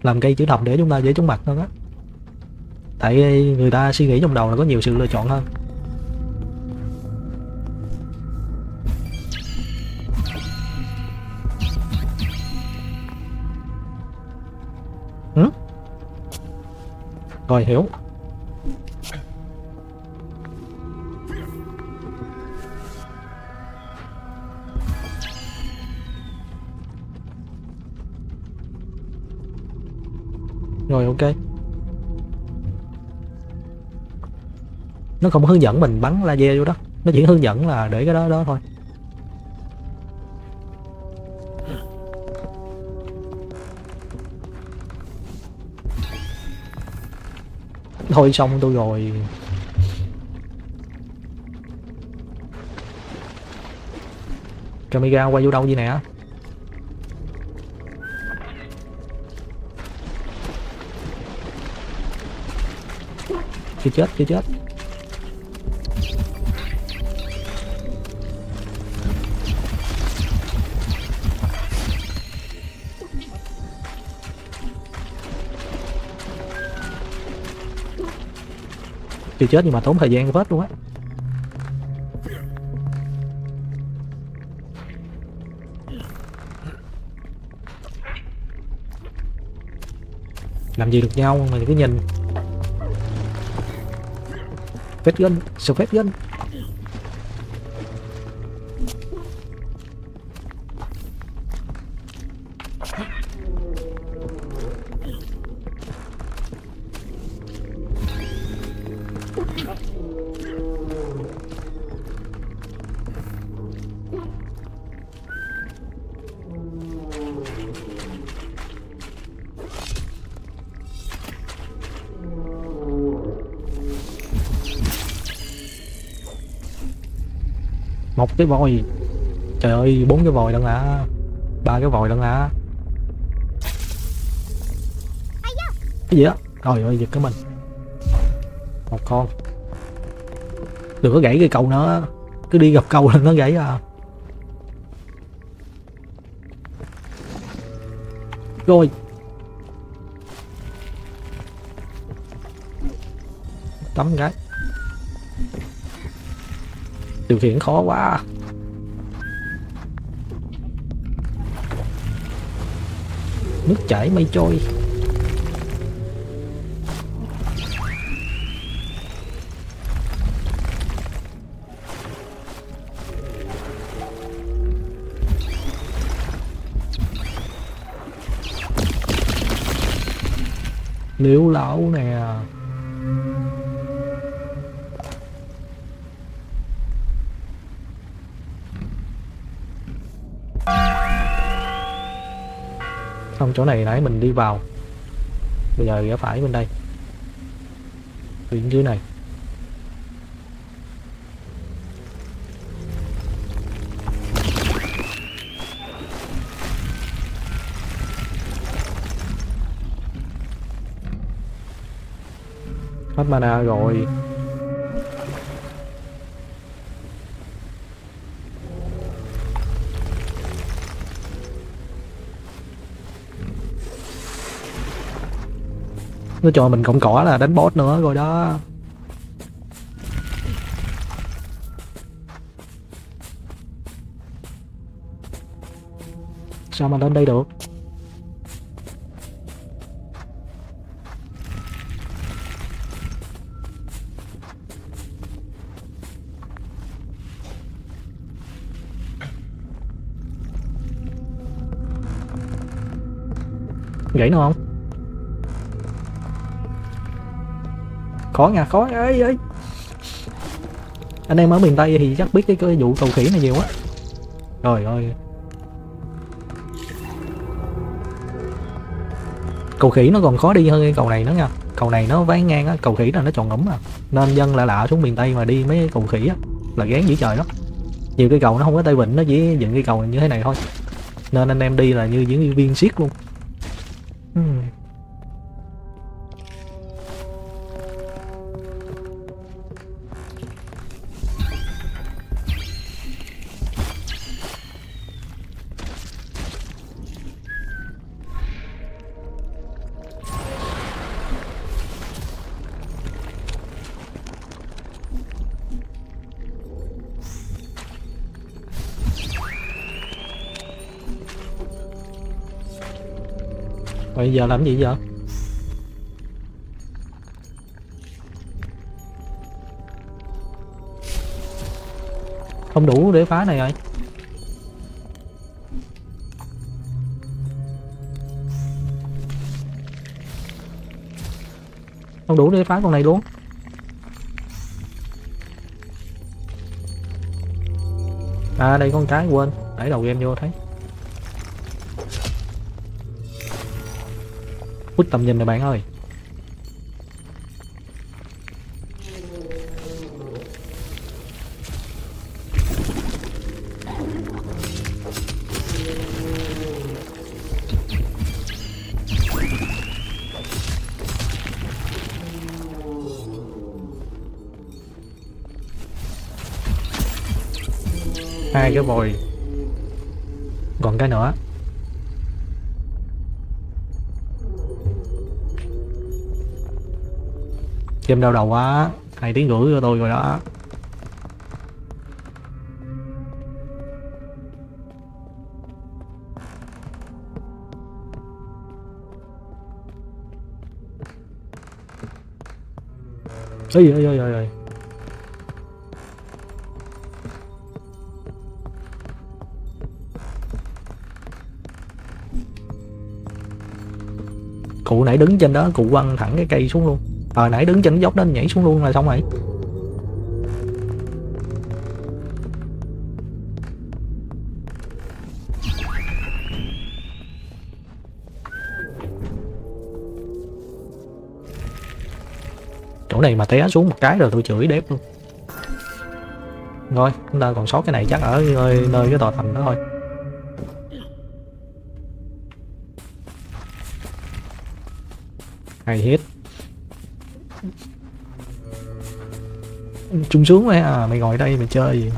Làm cây chữ thập để chúng ta dễ trúng mặt hơn á. Tại người ta suy nghĩ trong đầu là có nhiều sự lựa chọn hơn. Ừ? Rồi hiểu. Rồi ok. Nó không hướng dẫn mình bắn laser vô đó. Nó chỉ hướng dẫn là để cái đó đó thôi. Thôi xong tôi rồi. Camera quay vô đâu vậy nè. Chưa chết, chưa chết. Chưa chết nhưng mà tốn thời gian phết luôn á. Làm gì được nhau mà cứ nhìn. Phép dân, sự phép dân. Một cái vòi, trời ơi, bốn cái vòi lận hả, ba cái vòi lận hả, cái gì đó, trời ơi giật cái mình, một con, đừng có gãy cái cầu nữa, cứ đi gặp cầu là nó gãy à, rồi, tắm cái. Điều khiển khó quá. Nước chảy mây trôi. Liễu lão nè. Xong chỗ này nãy mình đi vào, bây giờ rẽ phải bên đây, bên dưới này. Hết mana rồi. Nó cho mình cộng cỏ là đánh boss nữa rồi đó. Sao mà lên đây được? Gãy nó không? Khó nha, khó nha. Ê, ê. Anh em ở miền Tây thì chắc biết cái, cái vụ cầu khỉ này nhiều quá. Trời ơi. Cầu khỉ nó còn khó đi hơn cái cầu này nữa nha. Cầu này nó ván ngang á, cầu khỉ là nó tròn ủng à. Nên dân lạ lạ xuống miền Tây mà đi mấy cái cầu khỉ á là gán dữ trời lắm. Nhiều cây cầu nó không có tay vịnh, nó chỉ dựng cây cầu như thế này thôi. Nên anh em đi là như diễn viên siết luôn. Hmm. Bây giờ làm gì giờ? Không đủ để phá này rồi. Không đủ để phá con này luôn. À đây con cái quên, đẩy đầu game vô thấy. Quýt tầm nhìn này bạn ơi. Hai cái vòi. Còn cái nữa. Game đau đầu quá, hai tiếng rưỡi cho tôi rồi đó. Ê ơi ơi ơi. Cụ nãy đứng trên đó, cụ quăng thẳng cái cây xuống luôn. Hồi à, nãy đứng trên dốc lên nhảy xuống luôn là xong rồi. Chỗ này mà té xuống một cái rồi tôi chửi đếp luôn. Rồi chúng ta còn sót cái này chắc ở nơi, nơi cái tòa thành đó thôi. Hay hết. Trung sướng quá à, mày ngồi đây mày chơi gì.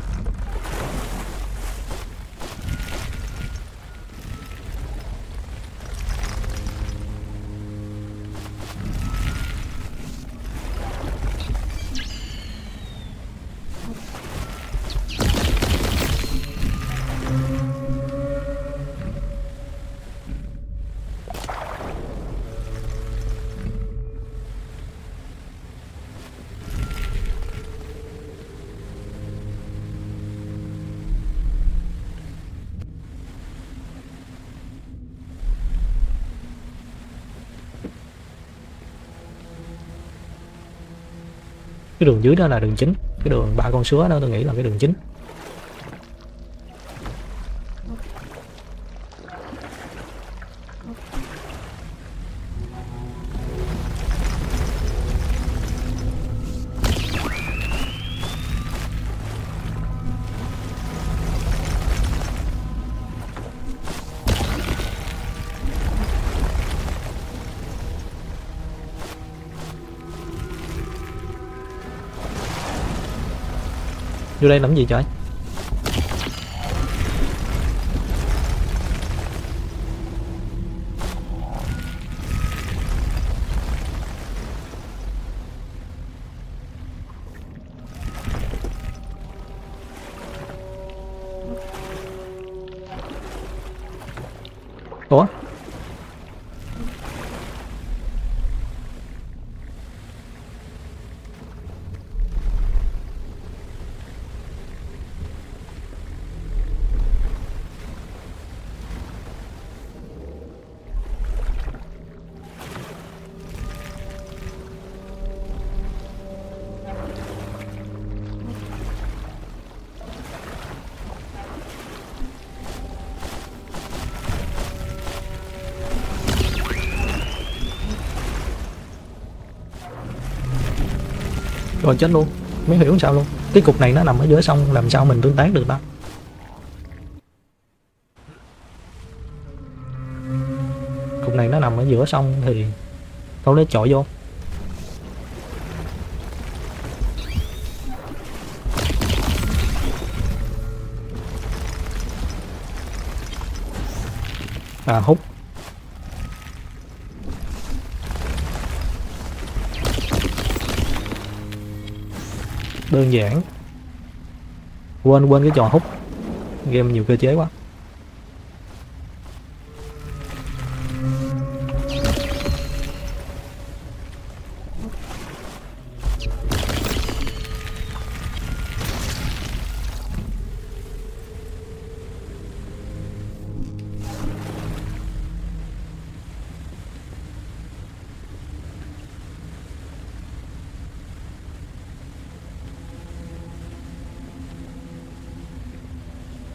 Cái đường dưới đó là đường chính. Cái đường ba con sứa đó tôi nghĩ là cái đường chính. Vô đây làm gì trời? Ủa? Rồi chết luôn, mới hiểu sao luôn. Cái cục này nó nằm ở giữa sông, làm sao mình tương tác được ta? Cục này nó nằm ở giữa sông thì đâu lấy chọi vô. À hút. Đơn giản. Quên quên cái trò hút. Game nhiều cơ chế quá.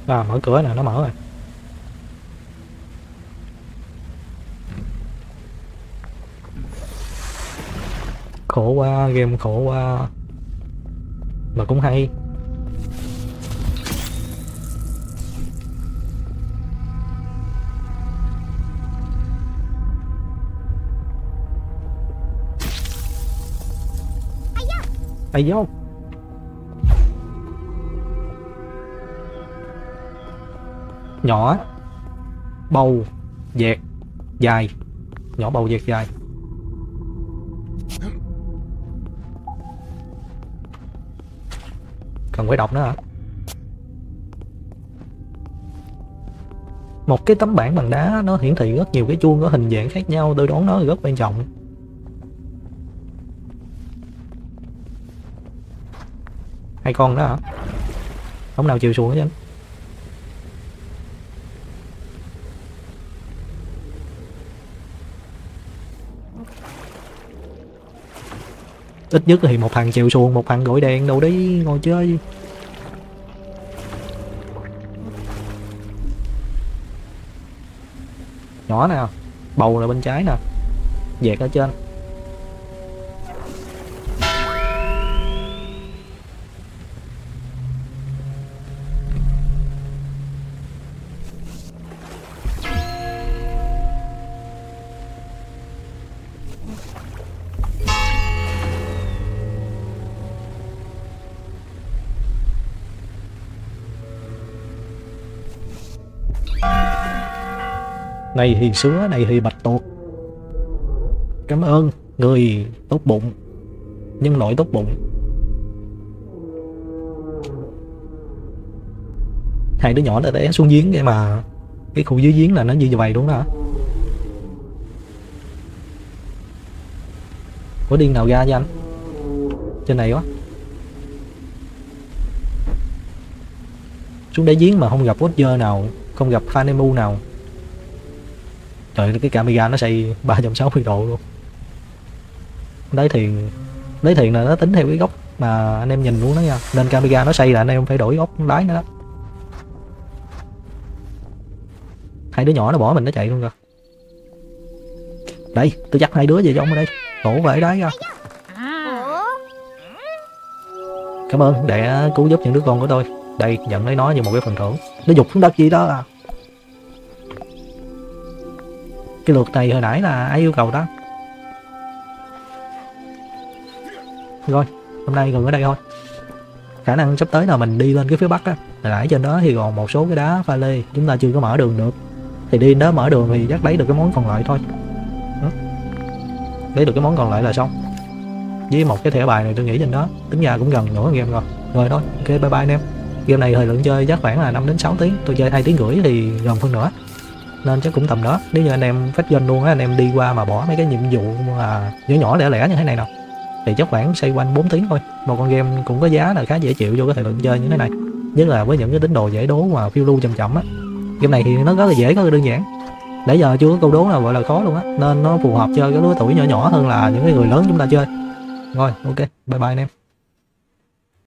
À, mở cửa nè, nó mở rồi. Khổ quá, game khổ quá. Mà cũng hay. Ây dâu. Nhỏ bầu dẹt dài, nhỏ bầu dẹt dài. Cần phải đọc nữa hả? Một cái tấm bảng bằng đá nó hiển thị rất nhiều cái chuông có hình dạng khác nhau, tôi đoán nó rất quan trọng. Hai con đó hả? Không nào chiều xuống hết. Ít nhất thì một thằng chèo xuồng, một thằng gội đèn đâu đấy ngồi chơi. Nhỏ nè, bầu là bên trái nè, dẹt ở trên. Này thì sứa, này thì bạch tuộc. Cảm ơn người tốt bụng, nhân loại tốt bụng. Hai đứa nhỏ đã té xuống giếng vậy mà. Cái khu dưới giếng là nó như vậy đúng đó hả? Có điên nào ra với anh? Trên này quá. Xuống đáy giếng mà không gặp Roger nào, không gặp Fanemu nào. Trời, cái camera nó xoay ba trăm sáu mươi độ luôn. Lấy thiền, lấy thiền là nó tính theo cái góc mà anh em nhìn luôn đó nha, nên camera nó xây là anh em phải đổi ốc lái nữa đó. Hai đứa nhỏ nó bỏ mình nó chạy luôn rồi. Đây, tôi dắt hai đứa về cho ông ở đây. Đổ về đấy ra. Cảm ơn để cứu giúp những đứa con của tôi. Đây, nhận lấy nó như một cái phần thưởng. Nó dục xuống đất gì đó à. Cái lượt này hồi nãy là ai yêu cầu đó. Rồi, hôm nay gần ở đây thôi. Khả năng sắp tới là mình đi lên cái phía Bắc á. Hồi nãy trên đó thì còn một số cái đá pha lê chúng ta chưa có mở đường được. Thì đi đó mở đường thì chắc lấy được cái món còn lại thôi. Lấy được cái món còn lại là xong. Với một cái thẻ bài này tôi nghĩ trên đó tính ra cũng gần nửa game rồi. Rồi thôi, ok, bye bye anh em. Game này thời lượng chơi chắc khoảng là năm đến sáu tiếng. Tôi chơi hai tiếng rưỡi thì gần phân nửa. Nên chắc cũng tầm đó. Nếu như anh em phát doanh luôn á, anh em đi qua mà bỏ mấy cái nhiệm vụ mà nhỏ nhỏ lẻ lẻ như thế này nào, thì chắc khoảng xoay quanh bốn tiếng thôi. Một con game cũng có giá là khá dễ chịu vô cái thời lượng chơi như thế này. Nhất là với những cái tín đồ dễ đố mà phiêu lưu chậm chậm á. Game này thì nó rất là dễ, rất là đơn giản. Nãy giờ chưa có câu đố nào gọi là khó luôn á. Nên nó phù hợp cho cái lứa tuổi nhỏ nhỏ hơn là những cái người lớn chúng ta chơi. Rồi, ok, bye bye anh em.